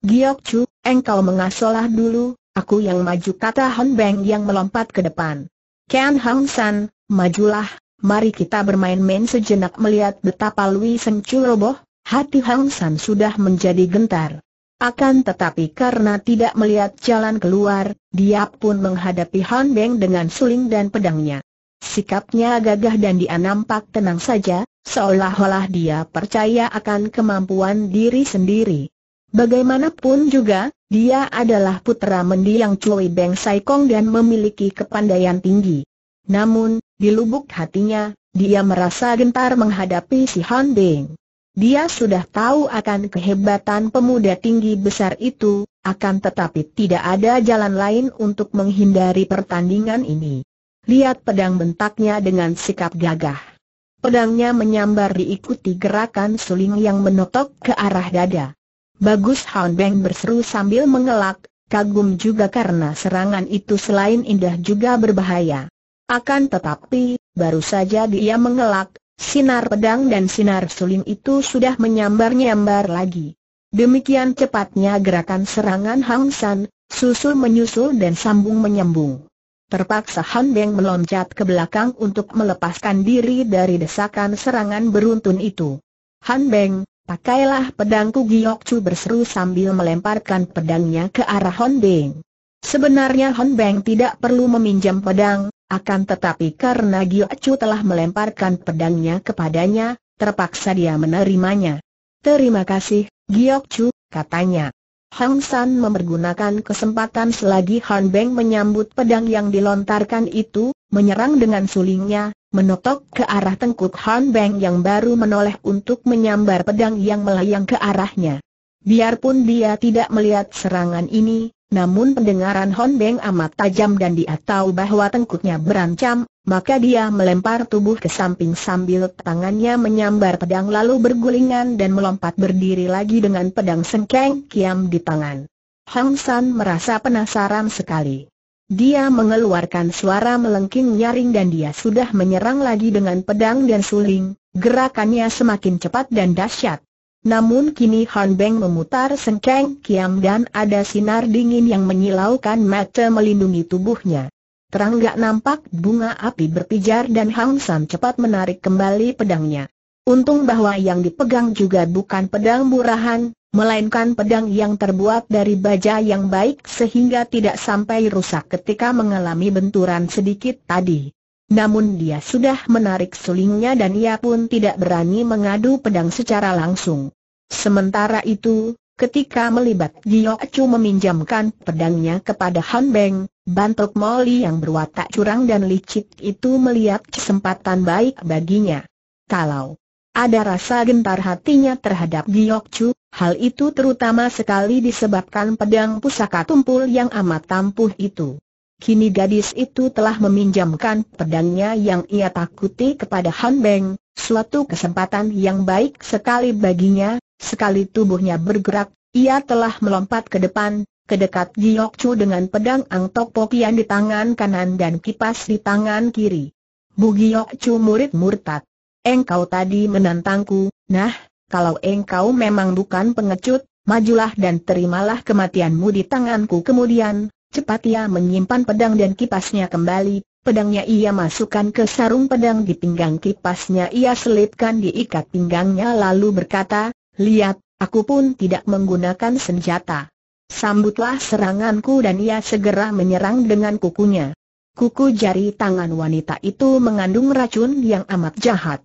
Giok Chu, engkau mengasolah dulu, aku yang maju, kata Han Beng yang melompat ke depan. Ken Hang San, majulah. Mari kita bermain-main sejenak. Melihat betapa Lui Seng Chu roboh, hati Hang San sudah menjadi gentar. Akan tetapi karena tidak melihat jalan keluar, dia pun menghadapi Han Beng dengan suling dan pedangnya. Sikapnya gagah dan dia nampak tenang saja, seolah-olah dia percaya akan kemampuan diri sendiri. Bagaimanapun juga, dia adalah putra mendiang Cui Beng Sai Kong dan memiliki kepandaian tinggi. Namun, di lubuk hatinya, dia merasa gentar menghadapi si Han Beng. Dia sudah tahu akan kehebatan pemuda tinggi besar itu, akan tetapi tidak ada jalan lain untuk menghindari pertandingan ini. Lihat pedang, bentaknya dengan sikap gagah. Pedangnya menyambar diikuti gerakan suling yang menotok ke arah dada. Bagus, Han Beng berseru sambil mengelak, kagum juga karena serangan itu selain indah juga berbahaya. Akan tetapi, baru saja dia mengelak, sinar pedang dan sinar suling itu sudah menyambar-nyambar lagi. Demikian cepatnya gerakan serangan Hang San, susul menyusul dan sambung menyambung. Terpaksa Han Beng meloncat ke belakang untuk melepaskan diri dari desakan serangan beruntun itu. Han Beng, pakailah pedangku, Giok Chu berseru sambil melemparkan pedangnya ke arah Han Beng. Sebenarnya Han Beng tidak perlu meminjam pedang. Akan tetapi karena Giok Chu telah melemparkan pedangnya kepadanya, terpaksa dia menerimanya. Terima kasih, Giok Chu, katanya. Hang San mempergunakan kesempatan selagi Han Beng menyambut pedang yang dilontarkan itu, menyerang dengan sulingnya, menotok ke arah tengkuk Han Beng yang baru menoleh untuk menyambar pedang yang melayang ke arahnya. Biarpun dia tidak melihat serangan ini, namun pendengaran Han Beng amat tajam dan dia tahu bahwa tengkuknya berancam, maka dia melempar tubuh ke samping sambil tangannya menyambar pedang lalu bergulingan dan melompat berdiri lagi dengan pedang Sengkeng Kiam di tangan. Hang San merasa penasaran sekali. Dia mengeluarkan suara melengking nyaring dan dia sudah menyerang lagi dengan pedang dan suling, gerakannya semakin cepat dan dahsyat. Namun kini Han Beng memutar Sengkeng Kiam dan ada sinar dingin yang menyilaukan mata melindungi tubuhnya. Terang gak nampak bunga api berpijar dan Hang San cepat menarik kembali pedangnya. Untung bahwa yang dipegang juga bukan pedang murahan, melainkan pedang yang terbuat dari baja yang baik sehingga tidak sampai rusak ketika mengalami benturan sedikit tadi. Namun dia sudah menarik sulingnya dan ia pun tidak berani mengadu pedang secara langsung. Sementara itu, ketika melibat Giok Chu meminjamkan pedangnya kepada Han Beng, Bantok Moli yang berwatak curang dan licik itu melihat kesempatan baik baginya. Kalau ada rasa gentar hatinya terhadap Giok Chu, hal itu terutama sekali disebabkan pedang pusaka tumpul yang amat ampuh itu. Kini gadis itu telah meminjamkan pedangnya yang ia takuti kepada Han Beng, suatu kesempatan yang baik sekali baginya. Sekali tubuhnya bergerak, ia telah melompat ke depan, ke dekat Giok Chu dengan pedang Ang Tok Pok Kiam di tangan kanan dan kipas di tangan kiri. Bu Giok Chu, murid murtad, engkau tadi menantangku, nah, kalau engkau memang bukan pengecut, majulah dan terimalah kematianmu di tanganku. Kemudian Cepat ia menyimpan pedang dan kipasnya kembali. Pedangnya ia masukkan ke sarung pedang di pinggang, kipasnya ia selipkan di ikat pinggangnya lalu berkata, "Lihat, aku pun tidak menggunakan senjata. Sambutlah seranganku," dan ia segera menyerang dengan kukunya. Kuku jari tangan wanita itu mengandung racun yang amat jahat.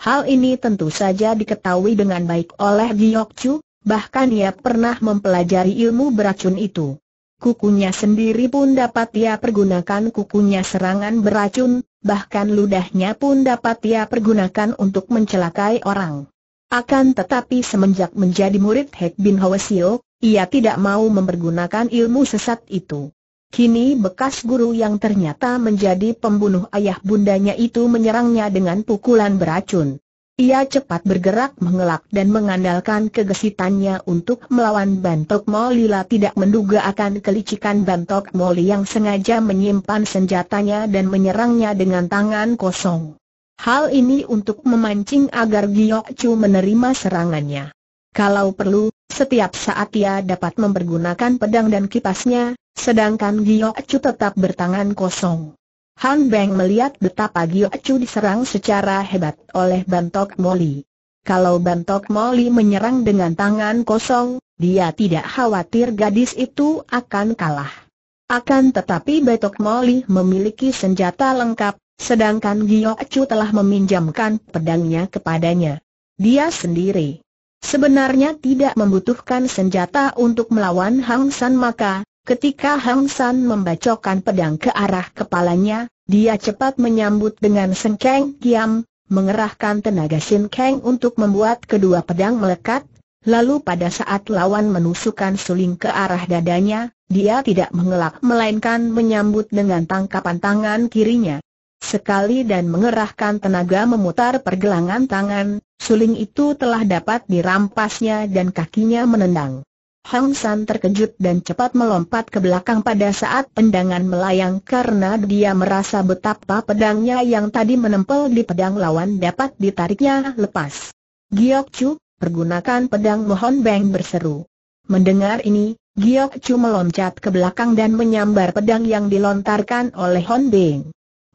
Hal ini tentu saja diketahui dengan baik oleh Giok Chu, bahkan ia pernah mempelajari ilmu beracun itu. Kukunya sendiri pun dapat ia pergunakan, kukunya serangan beracun, bahkan ludahnya pun dapat ia pergunakan untuk mencelakai orang. Akan tetapi semenjak menjadi murid Hek Bin Hwasyu, ia tidak mau mempergunakan ilmu sesat itu. Kini bekas guru yang ternyata menjadi pembunuh ayah bundanya itu menyerangnya dengan pukulan beracun. Ia cepat bergerak mengelak dan mengandalkan kegesitannya untuk melawan Bantok Moli. Ia tidak menduga akan kelicikan Bantok Moli yang sengaja menyimpan senjatanya dan menyerangnya dengan tangan kosong. Hal ini untuk memancing agar Giok Chu menerima serangannya. Kalau perlu, setiap saat ia dapat mempergunakan pedang dan kipasnya, sedangkan Giok Chu tetap bertangan kosong. Han Beng melihat betapa Giok Chu diserang secara hebat oleh Bantok Moli. Kalau Bantok Moli menyerang dengan tangan kosong, dia tidak khawatir gadis itu akan kalah. Akan tetapi Bantok Moli memiliki senjata lengkap, sedangkan Giok Chu telah meminjamkan pedangnya kepadanya. Dia sendiri sebenarnya tidak membutuhkan senjata untuk melawan Hang San, maka ketika Hang San membacokkan pedang ke arah kepalanya, dia cepat menyambut dengan Sengkeng Kiam, mengerahkan tenaga Sengkeng untuk membuat kedua pedang melekat. Lalu pada saat lawan menusukkan suling ke arah dadanya, dia tidak mengelak melainkan menyambut dengan tangkapan tangan kirinya. Sekali dan mengerahkan tenaga memutar pergelangan tangan, suling itu telah dapat dirampasnya dan kakinya menendang. Hang San terkejut dan cepat melompat ke belakang pada saat tendangan melayang karena dia merasa betapa pedangnya yang tadi menempel di pedang lawan dapat ditariknya lepas. "Giok Chu, pergunakan pedang!" Mohon Beng berseru. Mendengar ini, Giok Chu meloncat ke belakang dan menyambar pedang yang dilontarkan oleh Han Beng.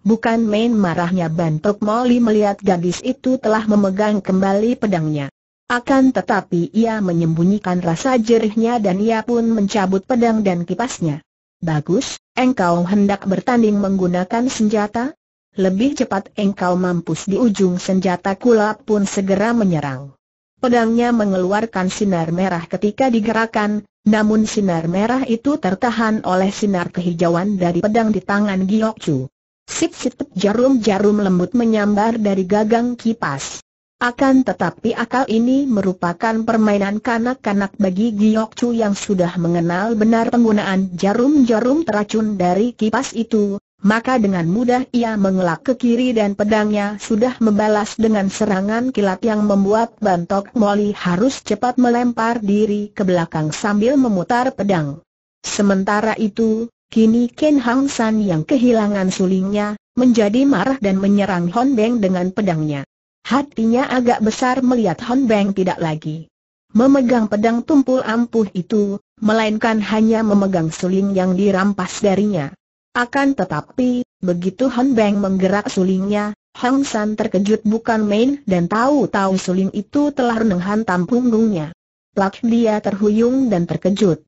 Bukan main marahnya Bantok Moli melihat gadis itu telah memegang kembali pedangnya. Akan tetapi ia menyembunyikan rasa jerihnya dan ia pun mencabut pedang dan kipasnya. "Bagus, engkau hendak bertanding menggunakan senjata? Lebih cepat engkau mampus di ujung senjata!" Kula pun segera menyerang. Pedangnya mengeluarkan sinar merah ketika digerakkan, namun sinar merah itu tertahan oleh sinar kehijauan dari pedang di tangan Giok Chu. Sip-sip, jarum-jarum lembut menyambar dari gagang kipas. Akan tetapi akal ini merupakan permainan kanak-kanak bagi Giok Chu yang sudah mengenal benar penggunaan jarum-jarum teracun dari kipas itu, maka dengan mudah ia mengelak ke kiri dan pedangnya sudah membalas dengan serangan kilat yang membuat Bantok Moli harus cepat melempar diri ke belakang sambil memutar pedang. Sementara itu, kini Ken Hang San yang kehilangan sulingnya, menjadi marah dan menyerang Han Beng dengan pedangnya. Hatinya agak besar melihat Han Beng tidak lagi memegang pedang tumpul ampuh itu, melainkan hanya memegang suling yang dirampas darinya. Akan tetapi, begitu Han Beng menggerak sulingnya, Hang San terkejut bukan main dan tahu-tahu suling itu telah menghantam punggungnya. Lak, dia terhuyung dan terkejut.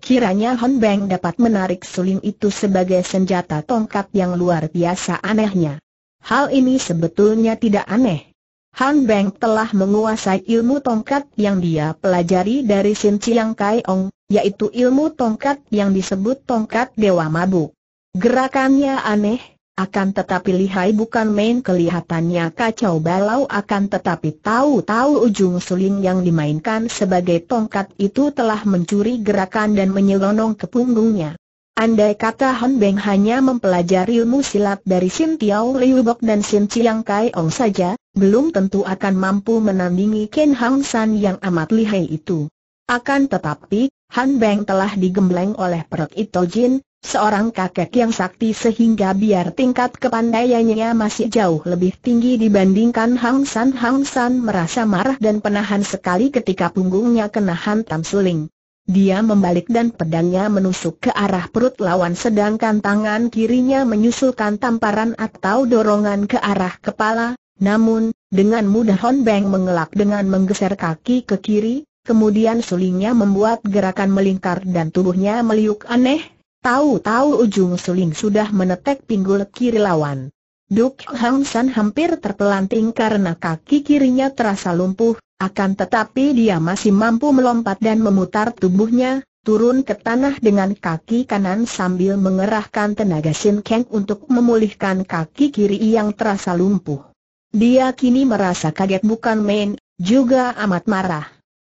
Kiranya Han Beng dapat menarik suling itu sebagai senjata tongkat yang luar biasa anehnya. Hal ini sebetulnya tidak aneh. Han Beng telah menguasai ilmu tongkat yang dia pelajari dari Sin Ciang Kai Ong, yaitu ilmu tongkat yang disebut tongkat dewa mabuk. Gerakannya aneh, akan tetapi lihai bukan main. Kelihatannya kacau balau, akan tetapi tahu-tahu ujung suling yang dimainkan sebagai tongkat itu telah mencuri gerakan dan menyelonong ke punggungnya. Andai kata Han Beng hanya mempelajari ilmu silat dari Sin Tiauw Liu Bok dan Sin Ciang Kai Ong saja, belum tentu akan mampu menandingi Ken Hang San yang amat lihai itu. Akan tetapi, Han Beng telah digembleng oleh Pek Tojin, seorang kakek yang sakti sehingga biar tingkat kepandaiannya masih jauh lebih tinggi dibandingkan Hang San. Hang San merasa marah dan penahan sekali ketika punggungnya kena hantam suling. Dia membalik dan pedangnya menusuk ke arah perut lawan, sedangkan tangan kirinya menyusulkan tamparan atau dorongan ke arah kepala. Namun, dengan mudah Han Beng mengelak dengan menggeser kaki ke kiri, kemudian sulingnya membuat gerakan melingkar dan tubuhnya meliuk aneh. Tahu-tahu ujung suling sudah menetek pinggul kiri lawan. Duk Hang San hampir terpelanting karena kaki kirinya terasa lumpuh, akan tetapi dia masih mampu melompat dan memutar tubuhnya, turun ke tanah dengan kaki kanan sambil mengerahkan tenaga Sin Kang untuk memulihkan kaki kiri yang terasa lumpuh. Dia kini merasa kaget bukan main, juga amat marah.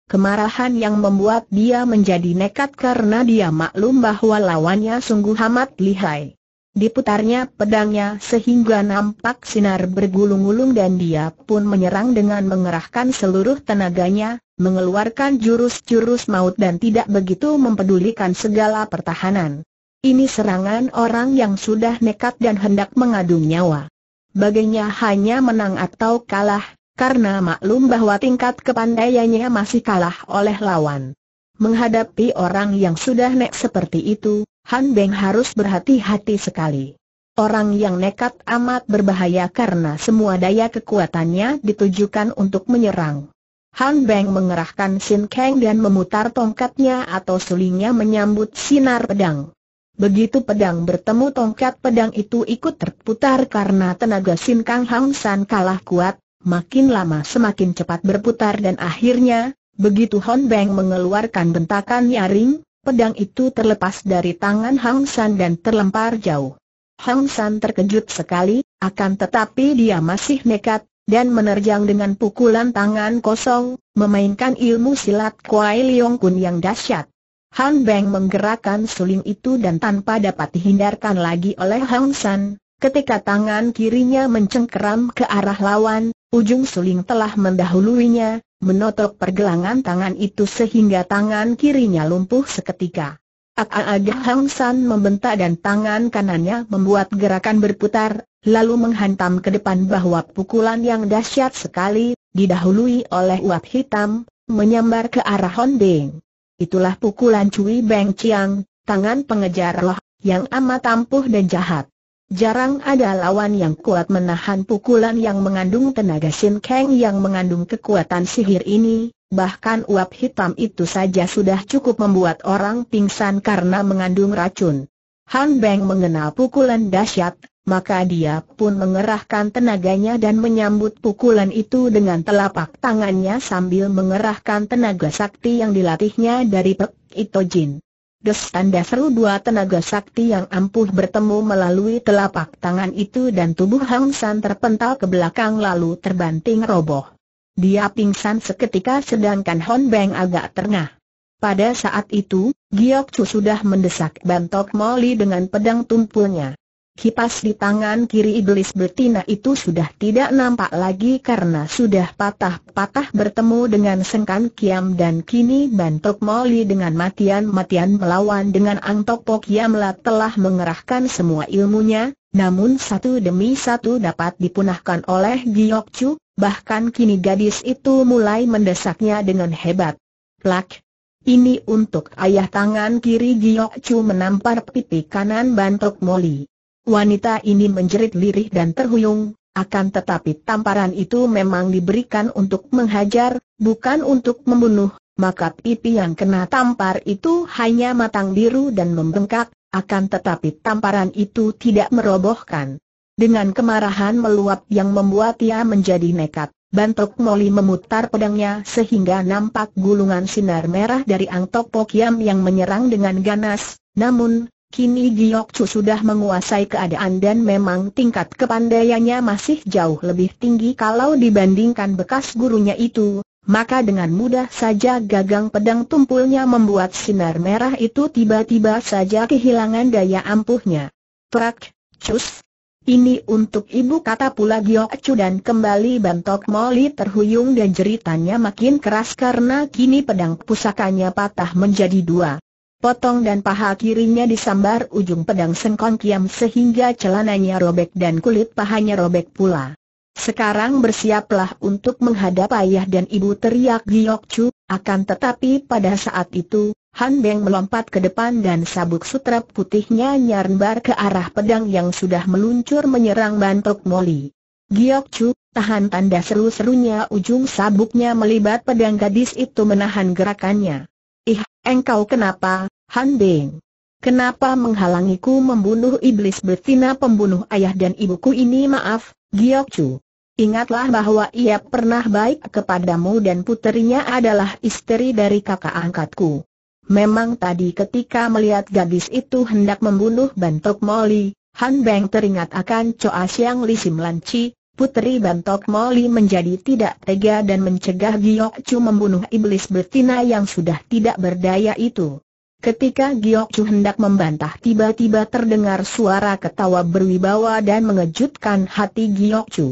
Kemarahan yang membuat dia menjadi nekat karena dia maklum bahwa lawannya sungguh amat lihai. Diputarnya pedangnya sehingga nampak sinar bergulung-gulung dan dia pun menyerang dengan mengerahkan seluruh tenaganya, mengeluarkan jurus-jurus maut dan tidak begitu mempedulikan segala pertahanan. Ini serangan orang yang sudah nekat dan hendak mengadu nyawa. Baginya hanya menang atau kalah, karena maklum bahwa tingkat kepandaiannya masih kalah oleh lawan. Menghadapi orang yang sudah nekat seperti itu, Han Beng harus berhati-hati sekali. Orang yang nekat amat berbahaya karena semua daya kekuatannya ditujukan untuk menyerang. Han Beng mengerahkan Sin Kang dan memutar tongkatnya atau sulingnya menyambut sinar pedang. Begitu pedang bertemu tongkat, pedang itu ikut terputar karena tenaga Sin Kang Hang San kalah kuat. Makin lama semakin cepat berputar dan akhirnya, begitu Han Beng mengeluarkan bentakan nyaring, pedang itu terlepas dari tangan Hang San dan terlempar jauh. Hang San terkejut sekali, akan tetapi dia masih nekat, dan menerjang dengan pukulan tangan kosong, memainkan ilmu silat Kuai Liong Kun yang dahsyat. Han Beng menggerakkan suling itu dan tanpa dapat dihindarkan lagi oleh Hang San, ketika tangan kirinya mencengkeram ke arah lawan, ujung suling telah mendahuluinya, menotok pergelangan tangan itu sehingga tangan kirinya lumpuh seketika. Agak-agak Hang San membentak dan tangan kanannya membuat gerakan berputar, lalu menghantam ke depan bahwa pukulan yang dahsyat sekali, didahului oleh uap hitam, menyambar ke arah Han Beng. Itulah pukulan Cui Beng Ciang, tangan pengejar roh, yang amat ampuh dan jahat. Jarang ada lawan yang kuat menahan pukulan yang mengandung tenaga Sin Kang yang mengandung kekuatan sihir ini, bahkan uap hitam itu saja sudah cukup membuat orang pingsan karena mengandung racun. Han Beng mengenal pukulan dahsyat, maka dia pun mengerahkan tenaganya dan menyambut pukulan itu dengan telapak tangannya sambil mengerahkan tenaga sakti yang dilatihnya dari Pek Tojin. Des tanda seru, dua tenaga sakti yang ampuh bertemu melalui telapak tangan itu dan tubuh Hang San terpental ke belakang lalu terbanting roboh. Dia pingsan seketika sedangkan Han Beng agak terengah. Pada saat itu, Giok Chu sudah mendesak Bantok Moli dengan pedang tumpulnya. Kipas di tangan kiri iblis betina itu sudah tidak nampak lagi karena sudah patah-patah bertemu dengan Sengkeng Kiam dan kini Bantok Moli dengan matian-matian melawan dengan Ang Tok Pok Kiam telah mengerahkan semua ilmunya, namun satu demi satu dapat dipunahkan oleh Giok Chu, bahkan kini gadis itu mulai mendesaknya dengan hebat. Plak! Ini untuk ayah, tangan kiri Giok Chu menampar pipi kanan Bantok Moli. Wanita ini menjerit lirih dan terhuyung, akan tetapi tamparan itu memang diberikan untuk menghajar, bukan untuk membunuh, maka pipi yang kena tampar itu hanya matang biru dan membengkak, akan tetapi tamparan itu tidak merobohkan. Dengan kemarahan meluap yang membuat ia menjadi nekat, Bantok Moli memutar pedangnya sehingga nampak gulungan sinar merah dari Ang Tok Pok Kiam yang menyerang dengan ganas, namun kini Giok Chu sudah menguasai keadaan dan memang tingkat kepandaiannya masih jauh lebih tinggi kalau dibandingkan bekas gurunya itu, maka dengan mudah saja gagang pedang tumpulnya membuat sinar merah itu tiba-tiba saja kehilangan daya ampuhnya. Prak, cus! Ini untuk ibu, kata pula Giok Chu dan kembali Bantok Moli terhuyung dan jeritannya makin keras karena kini pedang pusakanya patah menjadi dua. Potong dan paha kirinya disambar ujung pedang Sengkeng Kiam sehingga celananya robek dan kulit pahanya robek pula. Sekarang bersiaplah untuk menghadap ayah dan ibu, teriak Giok Chu, akan tetapi pada saat itu, Han Beng melompat ke depan dan sabuk sutra putihnya nyarbar ke arah pedang yang sudah meluncur menyerang Bantok Moli. "Giok Chu, tahan!" tanda seru-serunya. Ujung sabuknya melibat pedang gadis itu menahan gerakannya. "Ih, engkau kenapa, Han Beng? Kenapa menghalangiku membunuh iblis betina pembunuh ayah dan ibuku ini?" "Maaf, Giok Chu. Ingatlah bahwa ia pernah baik kepadamu dan puterinya adalah istri dari kakak angkatku. Memang tadi ketika melihat gadis itu hendak membunuh Bantok Moli, Han Beng teringat akan Coa Siang Li Sim Lanci, puteri Bantok Moli, menjadi tidak tega dan mencegah Giok Chu membunuh iblis betina yang sudah tidak berdaya itu. Ketika Giok Chu hendak membantah, tiba-tiba terdengar suara ketawa berwibawa dan mengejutkan hati Giok Chu.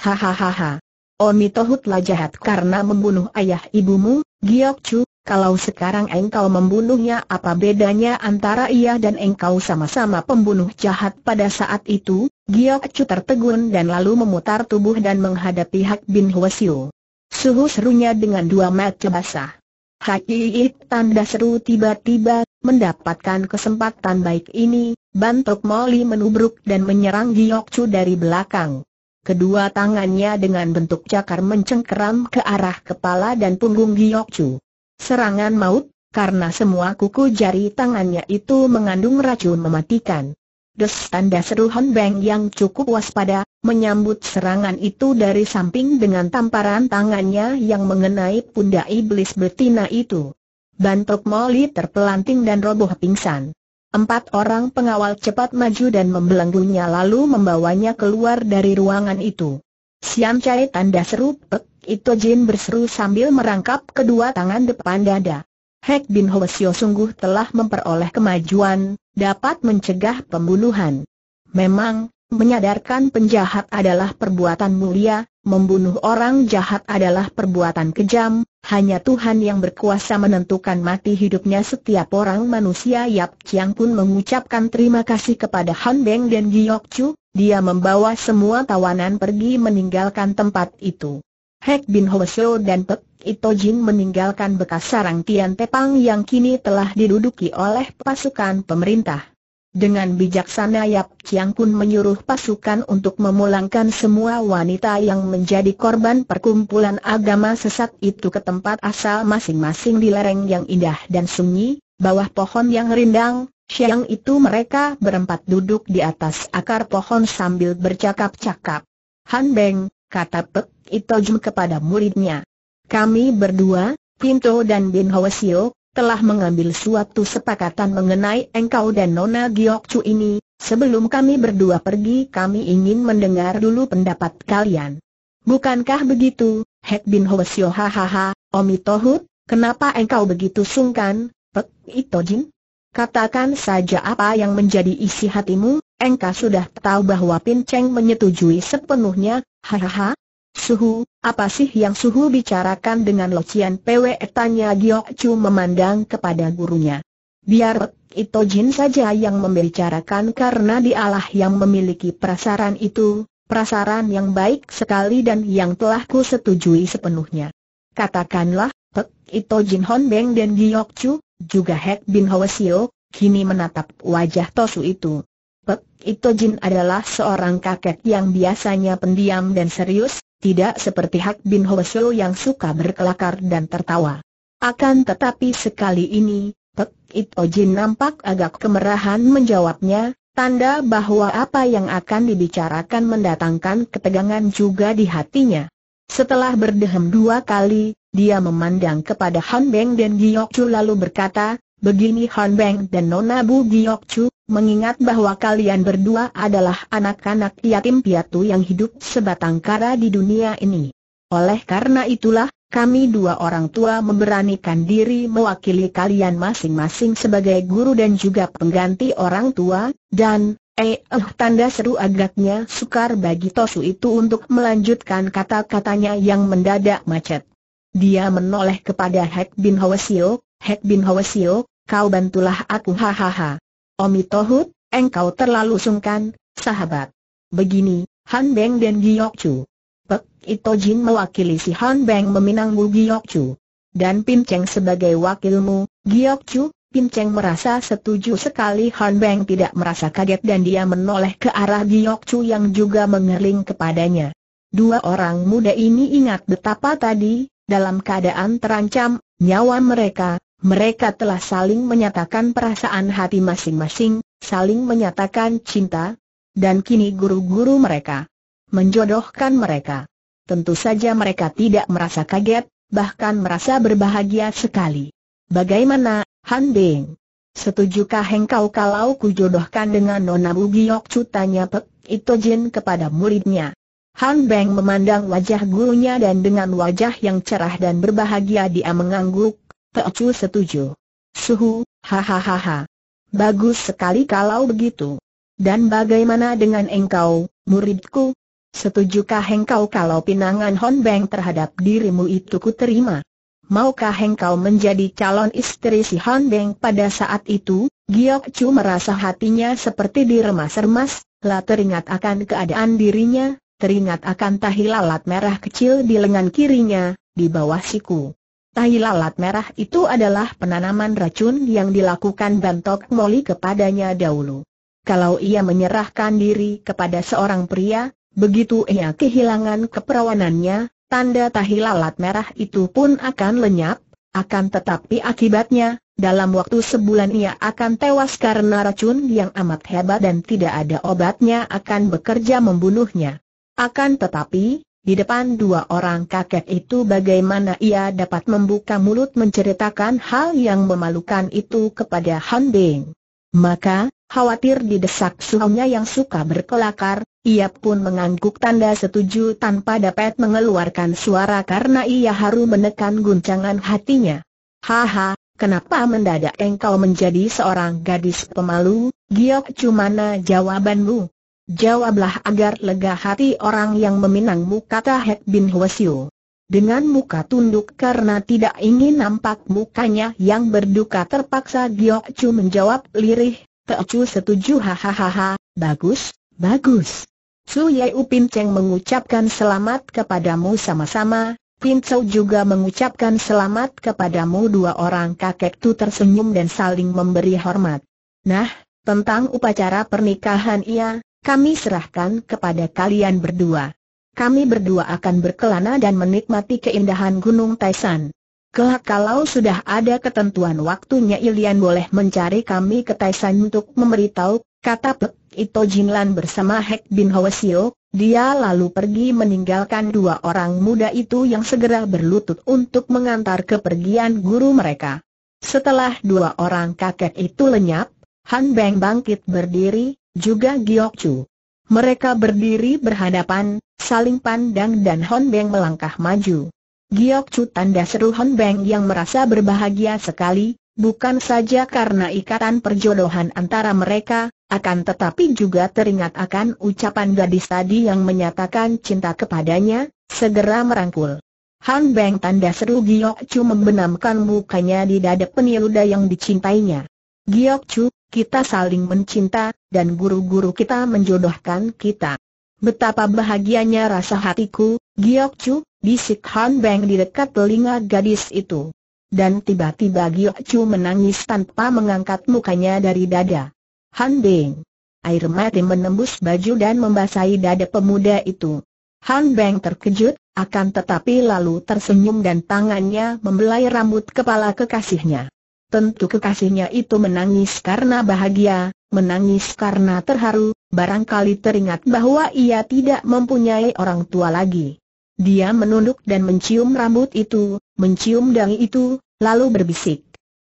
"Hahaha, Omi Tohutlah jahat karena membunuh ayah ibumu, Giok Chu. Kalau sekarang engkau membunuhnya, apa bedanya antara ia dan engkau? Sama-sama pembunuh jahat." Pada saat itu, Giok Chu tertegun dan lalu memutar tubuh dan menghadapi Hek Bin Hwasyu. "Suhu!" serunya dengan dua mata basah. "Hakiit!" tanda seru. Tiba-tiba, mendapatkan kesempatan baik ini, Bantok Moli menubruk dan menyerang Giok Chu dari belakang. Kedua tangannya dengan bentuk cakar mencengkeram ke arah kepala dan punggung Giok Chu. Serangan maut, karena semua kuku jari tangannya itu mengandung racun mematikan. "Des!" tanda seru. Han Beng yang cukup waspada, menyambut serangan itu dari samping dengan tamparan tangannya yang mengenai pundak iblis betina itu. Bantok Moli terpelanting dan roboh pingsan. Empat orang pengawal cepat maju dan membelenggunya lalu membawanya keluar dari ruangan itu. "Siam Chai!" tanda seru. Pek Tojin berseru sambil merangkap kedua tangan depan dada. "Hek Bin Hwasyu sungguh telah memperoleh kemajuan, dapat mencegah pembunuhan. Memang, menyadarkan penjahat adalah perbuatan mulia, membunuh orang jahat adalah perbuatan kejam, hanya Tuhan yang berkuasa menentukan mati hidupnya setiap orang manusia." Yap Ciangkun mengucapkan terima kasih kepada Han Beng dan Giok Chu. Dia membawa semua tawanan pergi meninggalkan tempat itu. Hek Bin Hwasyu dan Pek Tojin meninggalkan bekas sarang Tian Te Pang yang kini telah diduduki oleh pasukan pemerintah. Dengan bijaksana Yap Ciangkun menyuruh pasukan untuk memulangkan semua wanita yang menjadi korban perkumpulan agama sesat itu ke tempat asal masing-masing di lereng yang indah dan sunyi, bawah pohon yang rindang. Siang itu mereka berempat duduk di atas akar pohon sambil bercakap-cakap. "Han Beng," kata Pek Tojin kepada muridnya, "kami berdua, Pinto dan Bin Hwasyu, telah mengambil suatu sepakatan mengenai engkau dan Nona Giok Chu ini. Sebelum kami berdua pergi, kami ingin mendengar dulu pendapat kalian. Bukankah begitu, Hek Bin Hwasyu?" "Hahaha, Omi Tohut, kenapa engkau begitu sungkan, Pek Tojin? Katakan saja apa yang menjadi isi hatimu. Engkau sudah tahu bahwa Pinceng menyetujui sepenuhnya." "Hahaha, Suhu, apa sih yang Suhu bicarakan dengan Locian P W?" tanya Giok Chu memandang kepada gurunya. "Biar Pek Tojin saja yang membicarakan karena dialah yang memiliki prasaran itu, prasaran yang baik sekali dan yang telah ku setujui sepenuhnya." "Katakanlah, Pek Tojin." Han Beng dan Giok Chu, juga Hek Bin Hwasyu, kini menatap wajah Tosu itu. Pek Tojin adalah seorang kakek yang biasanya pendiam dan serius, tidak seperti Hek Bin Hwasyu yang suka berkelakar dan tertawa. Akan tetapi sekali ini, Pek Tojin nampak agak kemerahan menjawabnya, tanda bahwa apa yang akan dibicarakan mendatangkan ketegangan juga di hatinya. Setelah berdehem dua kali, dia memandang kepada Han Beng dan Giok Chu lalu berkata, "Begini Han Beng dan Nona Bu Giok Chu, mengingat bahwa kalian berdua adalah anak-anak yatim piatu yang hidup sebatang kara di dunia ini. Oleh karena itulah, kami dua orang tua memberanikan diri mewakili kalian masing-masing sebagai guru dan juga pengganti orang tua, dan..." Eh, eh, tanda seru. Agaknya sukar bagi Tosu itu untuk melanjutkan kata-katanya yang mendadak macet. Dia menoleh kepada Hek Bin Hwasyu. "Hek Bin Hwasyu, kau bantulah aku." "Hahaha, Omi Tohut, engkau terlalu sungkan, sahabat. Begini, Han Beng dan Giok Chu. Pek Tojin mewakili si Han Beng meminangmu Giok Chu, dan Pinceng sebagai wakilmu. Giok Chu, Pinceng merasa setuju sekali. Han Beng tidak merasa kaget dan dia menoleh ke arah Giok Chu yang juga mengerling kepadanya. Dua orang muda ini ingat betapa tadi, dalam keadaan terancam nyawa mereka, mereka telah saling menyatakan perasaan hati masing-masing, saling menyatakan cinta, dan kini guru-guru mereka menjodohkan mereka. Tentu saja mereka tidak merasa kaget, bahkan merasa berbahagia sekali. Bagaimana, Han Beng? Setujukah engkau kalau kujodohkan dengan Nona Bu Giok Chu? Tanya Pek Tojin kepada muridnya. Han Beng memandang wajah gurunya dan dengan wajah yang cerah dan berbahagia dia mengangguk. Pek Chu setuju. Suhu, hahaha. Bagus sekali kalau begitu. Dan bagaimana dengan engkau, muridku? Setujukah engkau kalau pinangan Han Beng terhadap dirimu itu ku terima? Maukah engkau menjadi calon istri si Han Beng? Pada saat itu, Giok Chu merasa hatinya seperti diremas-remas, lah teringat akan keadaan dirinya, teringat akan tahi lalat merah kecil di lengan kirinya, di bawah siku. Tahi lalat merah itu adalah penanaman racun yang dilakukan Bantok Moli kepadanya dahulu. Kalau ia menyerahkan diri kepada seorang pria, begitu ia kehilangan keperawanannya, tanda tahi lalat merah itu pun akan lenyap. Akan tetapi akibatnya, dalam waktu sebulan ia akan tewas karena racun yang amat hebat dan tidak ada obatnya akan bekerja membunuhnya. Akan tetapi, di depan dua orang kakek itu bagaimana ia dapat membuka mulut menceritakan hal yang memalukan itu kepada Han Beng? Maka, khawatir didesak suhunya yang suka berkelakar, ia pun mengangguk tanda setuju tanpa dapat mengeluarkan suara karena ia harus menekan guncangan hatinya. Haha, kenapa mendadak engkau menjadi seorang gadis pemalu, Giok Chu? Mana jawabanmu? Jawablah agar lega hati orang yang meminangmu, kata Hek Bin Hwasyu. Dengan muka tunduk karena tidak ingin nampak mukanya yang berduka, terpaksa Giok Chu menjawab lirih. Tauw Chu setuju, hahaha. Bagus, bagus. Su Yeu Pinceng mengucapkan selamat kepadamu sama-sama. Pincau juga mengucapkan selamat kepadamu. Dua orang kakek itu tersenyum dan saling memberi hormat. Nah, tentang upacara pernikahan ia, kami serahkan kepada kalian berdua. Kami berdua akan berkelana dan menikmati keindahan Gunung Taishan. Kelak kalau sudah ada ketentuan waktunya, Ilian boleh mencari kami ke Taishan untuk memberitahu, kata Pek Tojin Lan bersama Hek Bin Hwasyu. Dia lalu pergi meninggalkan dua orang muda itu yang segera berlutut untuk mengantar kepergian guru mereka. Setelah dua orang kakek itu lenyap, Han Beng bangkit berdiri, juga Giok Chu. Mereka berdiri berhadapan, saling pandang dan Han Beng melangkah maju. Giok Chu tanda seru Han Beng yang merasa berbahagia sekali, bukan saja karena ikatan perjodohan antara mereka, akan tetapi juga teringat akan ucapan gadis tadi yang menyatakan cinta kepadanya, segera merangkul. Han Beng tanda seru Giok Chu membenamkan mukanya di dada peniluda yang dicintainya. Giok Chu, kita saling mencinta, dan guru-guru kita menjodohkan kita. Betapa bahagianya rasa hatiku, Giok Chu, bisik Han Beng di dekat telinga gadis itu. Dan tiba-tiba Giok Chu menangis tanpa mengangkat mukanya dari dada Han Beng. Air mata menembus baju dan membasahi dada pemuda itu. Han Beng terkejut, akan tetapi lalu tersenyum dan tangannya membelai rambut kepala kekasihnya. Tentu kekasihnya itu menangis karena bahagia, menangis karena terharu, barangkali teringat bahwa ia tidak mempunyai orang tua lagi. Dia menunduk dan mencium rambut itu, mencium dahi itu, lalu berbisik.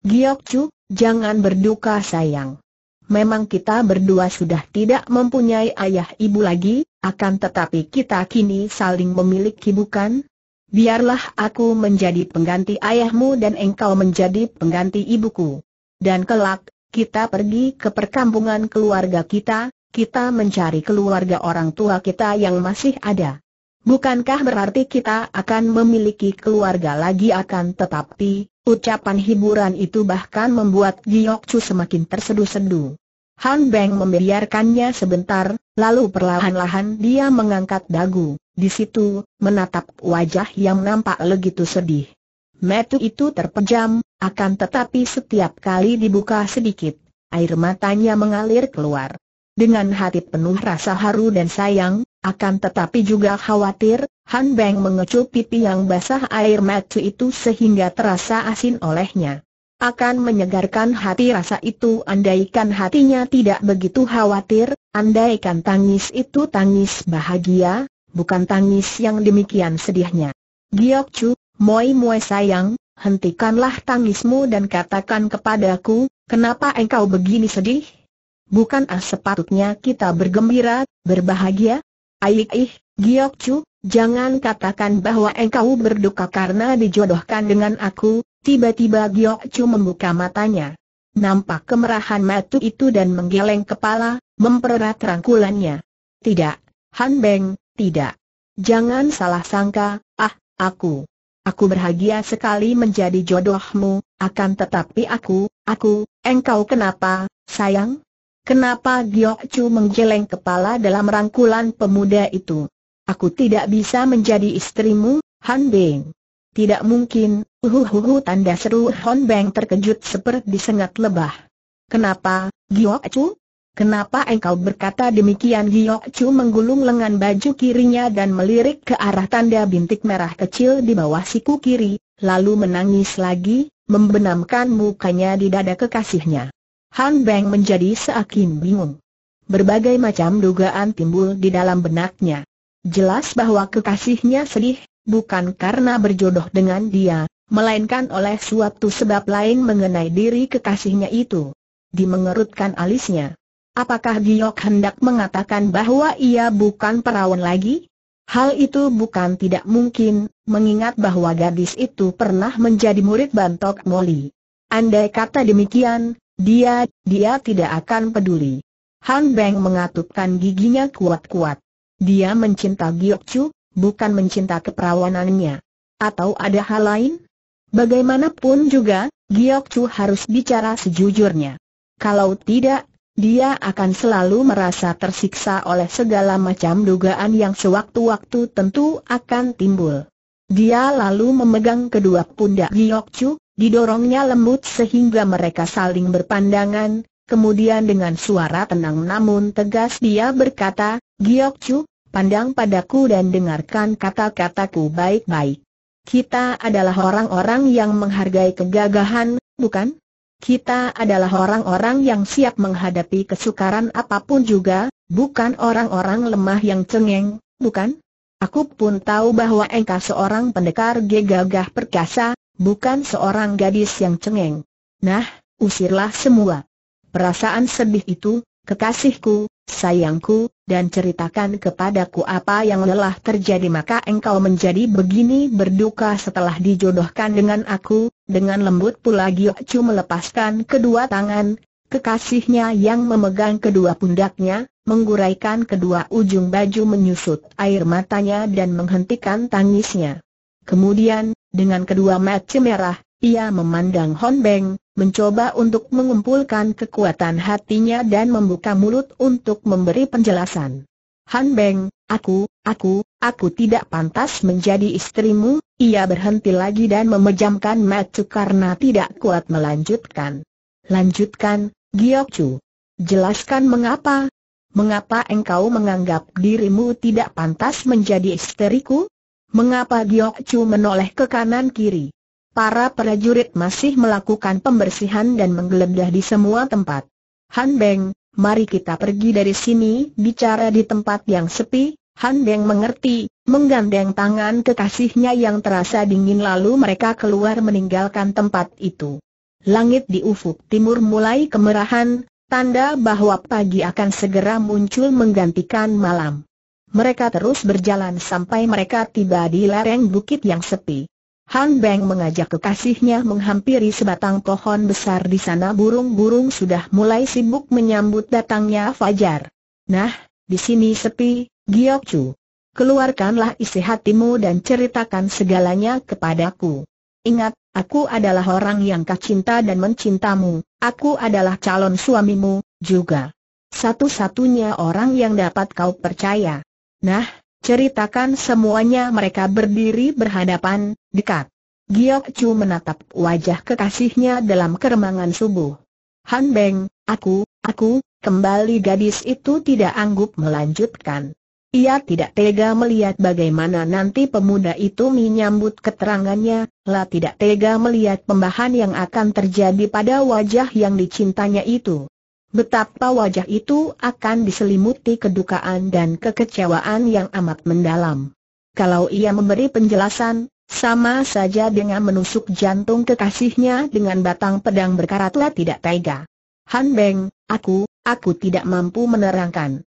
Giok Chu, jangan berduka sayang. Memang kita berdua sudah tidak mempunyai ayah ibu lagi, akan tetapi kita kini saling memiliki, bukan? Biarlah aku menjadi pengganti ayahmu dan engkau menjadi pengganti ibuku. Dan kelak, kita pergi ke perkampungan keluarga kita, kita mencari keluarga orang tua kita yang masih ada. Bukankah berarti kita akan memiliki keluarga lagi? Akan tetapi, ucapan hiburan itu bahkan membuat Giok Chu semakin tersedu-sedu. Han Beng membiarkannya sebentar, lalu perlahan-lahan dia mengangkat dagu. Di situ, menatap wajah yang nampak begitu sedih. Mata itu terpejam, Akan tetapi setiap kali dibuka sedikit, air matanya mengalir keluar. Dengan hati penuh rasa haru dan sayang, akan tetapi juga khawatir, Han Beng mengecup pipi yang basah air mata itu sehingga terasa asin olehnya. Akan menyegarkan hati rasa itu andaikan hatinya tidak begitu khawatir, andaikan tangis itu tangis bahagia, bukan tangis yang demikian sedihnya. Giok Chu, moi moi sayang, hentikanlah tangismu dan katakan kepadaku, kenapa engkau begini sedih? Bukankah sepatutnya kita bergembira, berbahagia? Aih, aih, Giok Chu, jangan katakan bahwa engkau berduka karena dijodohkan dengan aku. Tiba-tiba Giok Chu membuka matanya. Nampak kemerahan mata itu dan menggeleng kepala, mempererat rangkulannya. Tidak, Han Beng, tidak. Jangan salah sangka, ah, aku. Aku berbahagia sekali menjadi jodohmu, akan tetapi aku, aku, engkau kenapa, sayang? Kenapa? Giok Chu menggeleng kepala dalam rangkulan pemuda itu. Aku tidak bisa menjadi istrimu, Han Beng. Tidak mungkin, uhuhuhu tanda seru Han Beng terkejut seperti sengat lebah. Kenapa, Giok Chu? Kenapa engkau berkata demikian? Giok Chu menggulung lengan baju kirinya dan melirik ke arah tanda bintik merah kecil di bawah siku kiri, lalu menangis lagi, membenamkan mukanya di dada kekasihnya. Han Beng menjadi seakin bingung. Berbagai macam dugaan timbul di dalam benaknya. Jelas bahwa kekasihnya sedih, bukan karena berjodoh dengan dia, melainkan oleh suatu sebab lain mengenai diri kekasihnya itu. Dimengerutkan alisnya. Apakah Giok hendak mengatakan bahwa ia bukan perawan lagi? Hal itu bukan tidak mungkin, mengingat bahwa gadis itu pernah menjadi murid Bantok Moli. Andai kata demikian, dia, dia tidak akan peduli. Han Beng mengatupkan giginya kuat-kuat. Dia mencinta Giok Chu, bukan mencinta keperawanannya. Atau ada hal lain? Bagaimanapun juga, Giok Chu harus bicara sejujurnya. Kalau tidak, dia akan selalu merasa tersiksa oleh segala macam dugaan yang sewaktu-waktu tentu akan timbul. Dia lalu memegang kedua pundak Giok Chu, didorongnya lembut sehingga mereka saling berpandangan. Kemudian dengan suara tenang namun tegas dia berkata, Giok Chu, pandang padaku dan dengarkan kata-kataku baik-baik. Kita adalah orang-orang yang menghargai kegagahan, bukan? Kita adalah orang-orang yang siap menghadapi kesukaran apapun juga, bukan orang-orang lemah yang cengeng, bukan? Aku pun tahu bahwa engkau seorang pendekar gagah perkasa, bukan seorang gadis yang cengeng. Nah, usirlah semua perasaan sedih itu, kekasihku, sayangku, dan ceritakan kepadaku apa yang telah terjadi. Maka engkau menjadi begini berduka setelah dijodohkan dengan aku. Dengan lembut pula Giok Chu melepaskan kedua tangan kekasihnya yang memegang kedua pundaknya, menguraikan kedua ujung baju menyusut air matanya dan menghentikan tangisnya. Kemudian, dengan kedua mata merah, ia memandang Han Beng, mencoba untuk mengumpulkan kekuatan hatinya dan membuka mulut untuk memberi penjelasan. Han Beng, aku, aku, aku tidak pantas menjadi istrimu. Ia berhenti lagi dan memejamkan mata karena tidak kuat melanjutkan. Lanjutkan, Giok Chu. Jelaskan mengapa. Mengapa engkau menganggap dirimu tidak pantas menjadi istriku? Mengapa? Giok Chu menoleh ke kanan kiri. Para prajurit masih melakukan pembersihan dan menggeledah di semua tempat. Han Beng, mari kita pergi dari sini. Bicara di tempat yang sepi. Han Beng mengerti, menggandeng tangan kekasihnya yang terasa dingin lalu mereka keluar meninggalkan tempat itu. Langit di ufuk timur mulai kemerahan, tanda bahwa pagi akan segera muncul menggantikan malam. Mereka terus berjalan sampai mereka tiba di lereng bukit yang sepi. Han Beng mengajak kekasihnya menghampiri sebatang pohon besar di sana. Burung-burung sudah mulai sibuk menyambut datangnya fajar. Nah, di sini sepi. Giok Chu, keluarkanlah isi hatimu dan ceritakan segalanya kepadaku. Ingat, aku adalah orang yang kau cinta dan mencintamu. Aku adalah calon suamimu juga. Satu-satunya orang yang dapat kau percaya. Nah, ceritakan semuanya. Mereka berdiri berhadapan, dekat. Giok Chu menatap wajah kekasihnya dalam keremangan subuh. Han Beng, aku, aku, kembali gadis itu tidak anggup melanjutkan. Ia tidak tega melihat bagaimana nanti pemuda itu menyambut keterangannya, lah tidak tega melihat pembahan yang akan terjadi pada wajah yang dicintanya itu. Betapa wajah itu akan diselimuti kedukaan dan kekecewaan yang amat mendalam. Kalau ia memberi penjelasan, sama saja dengan menusuk jantung kekasihnya dengan batang pedang berkaratlah tidak tega. Han Beng, aku, aku tidak mampu menerangkan.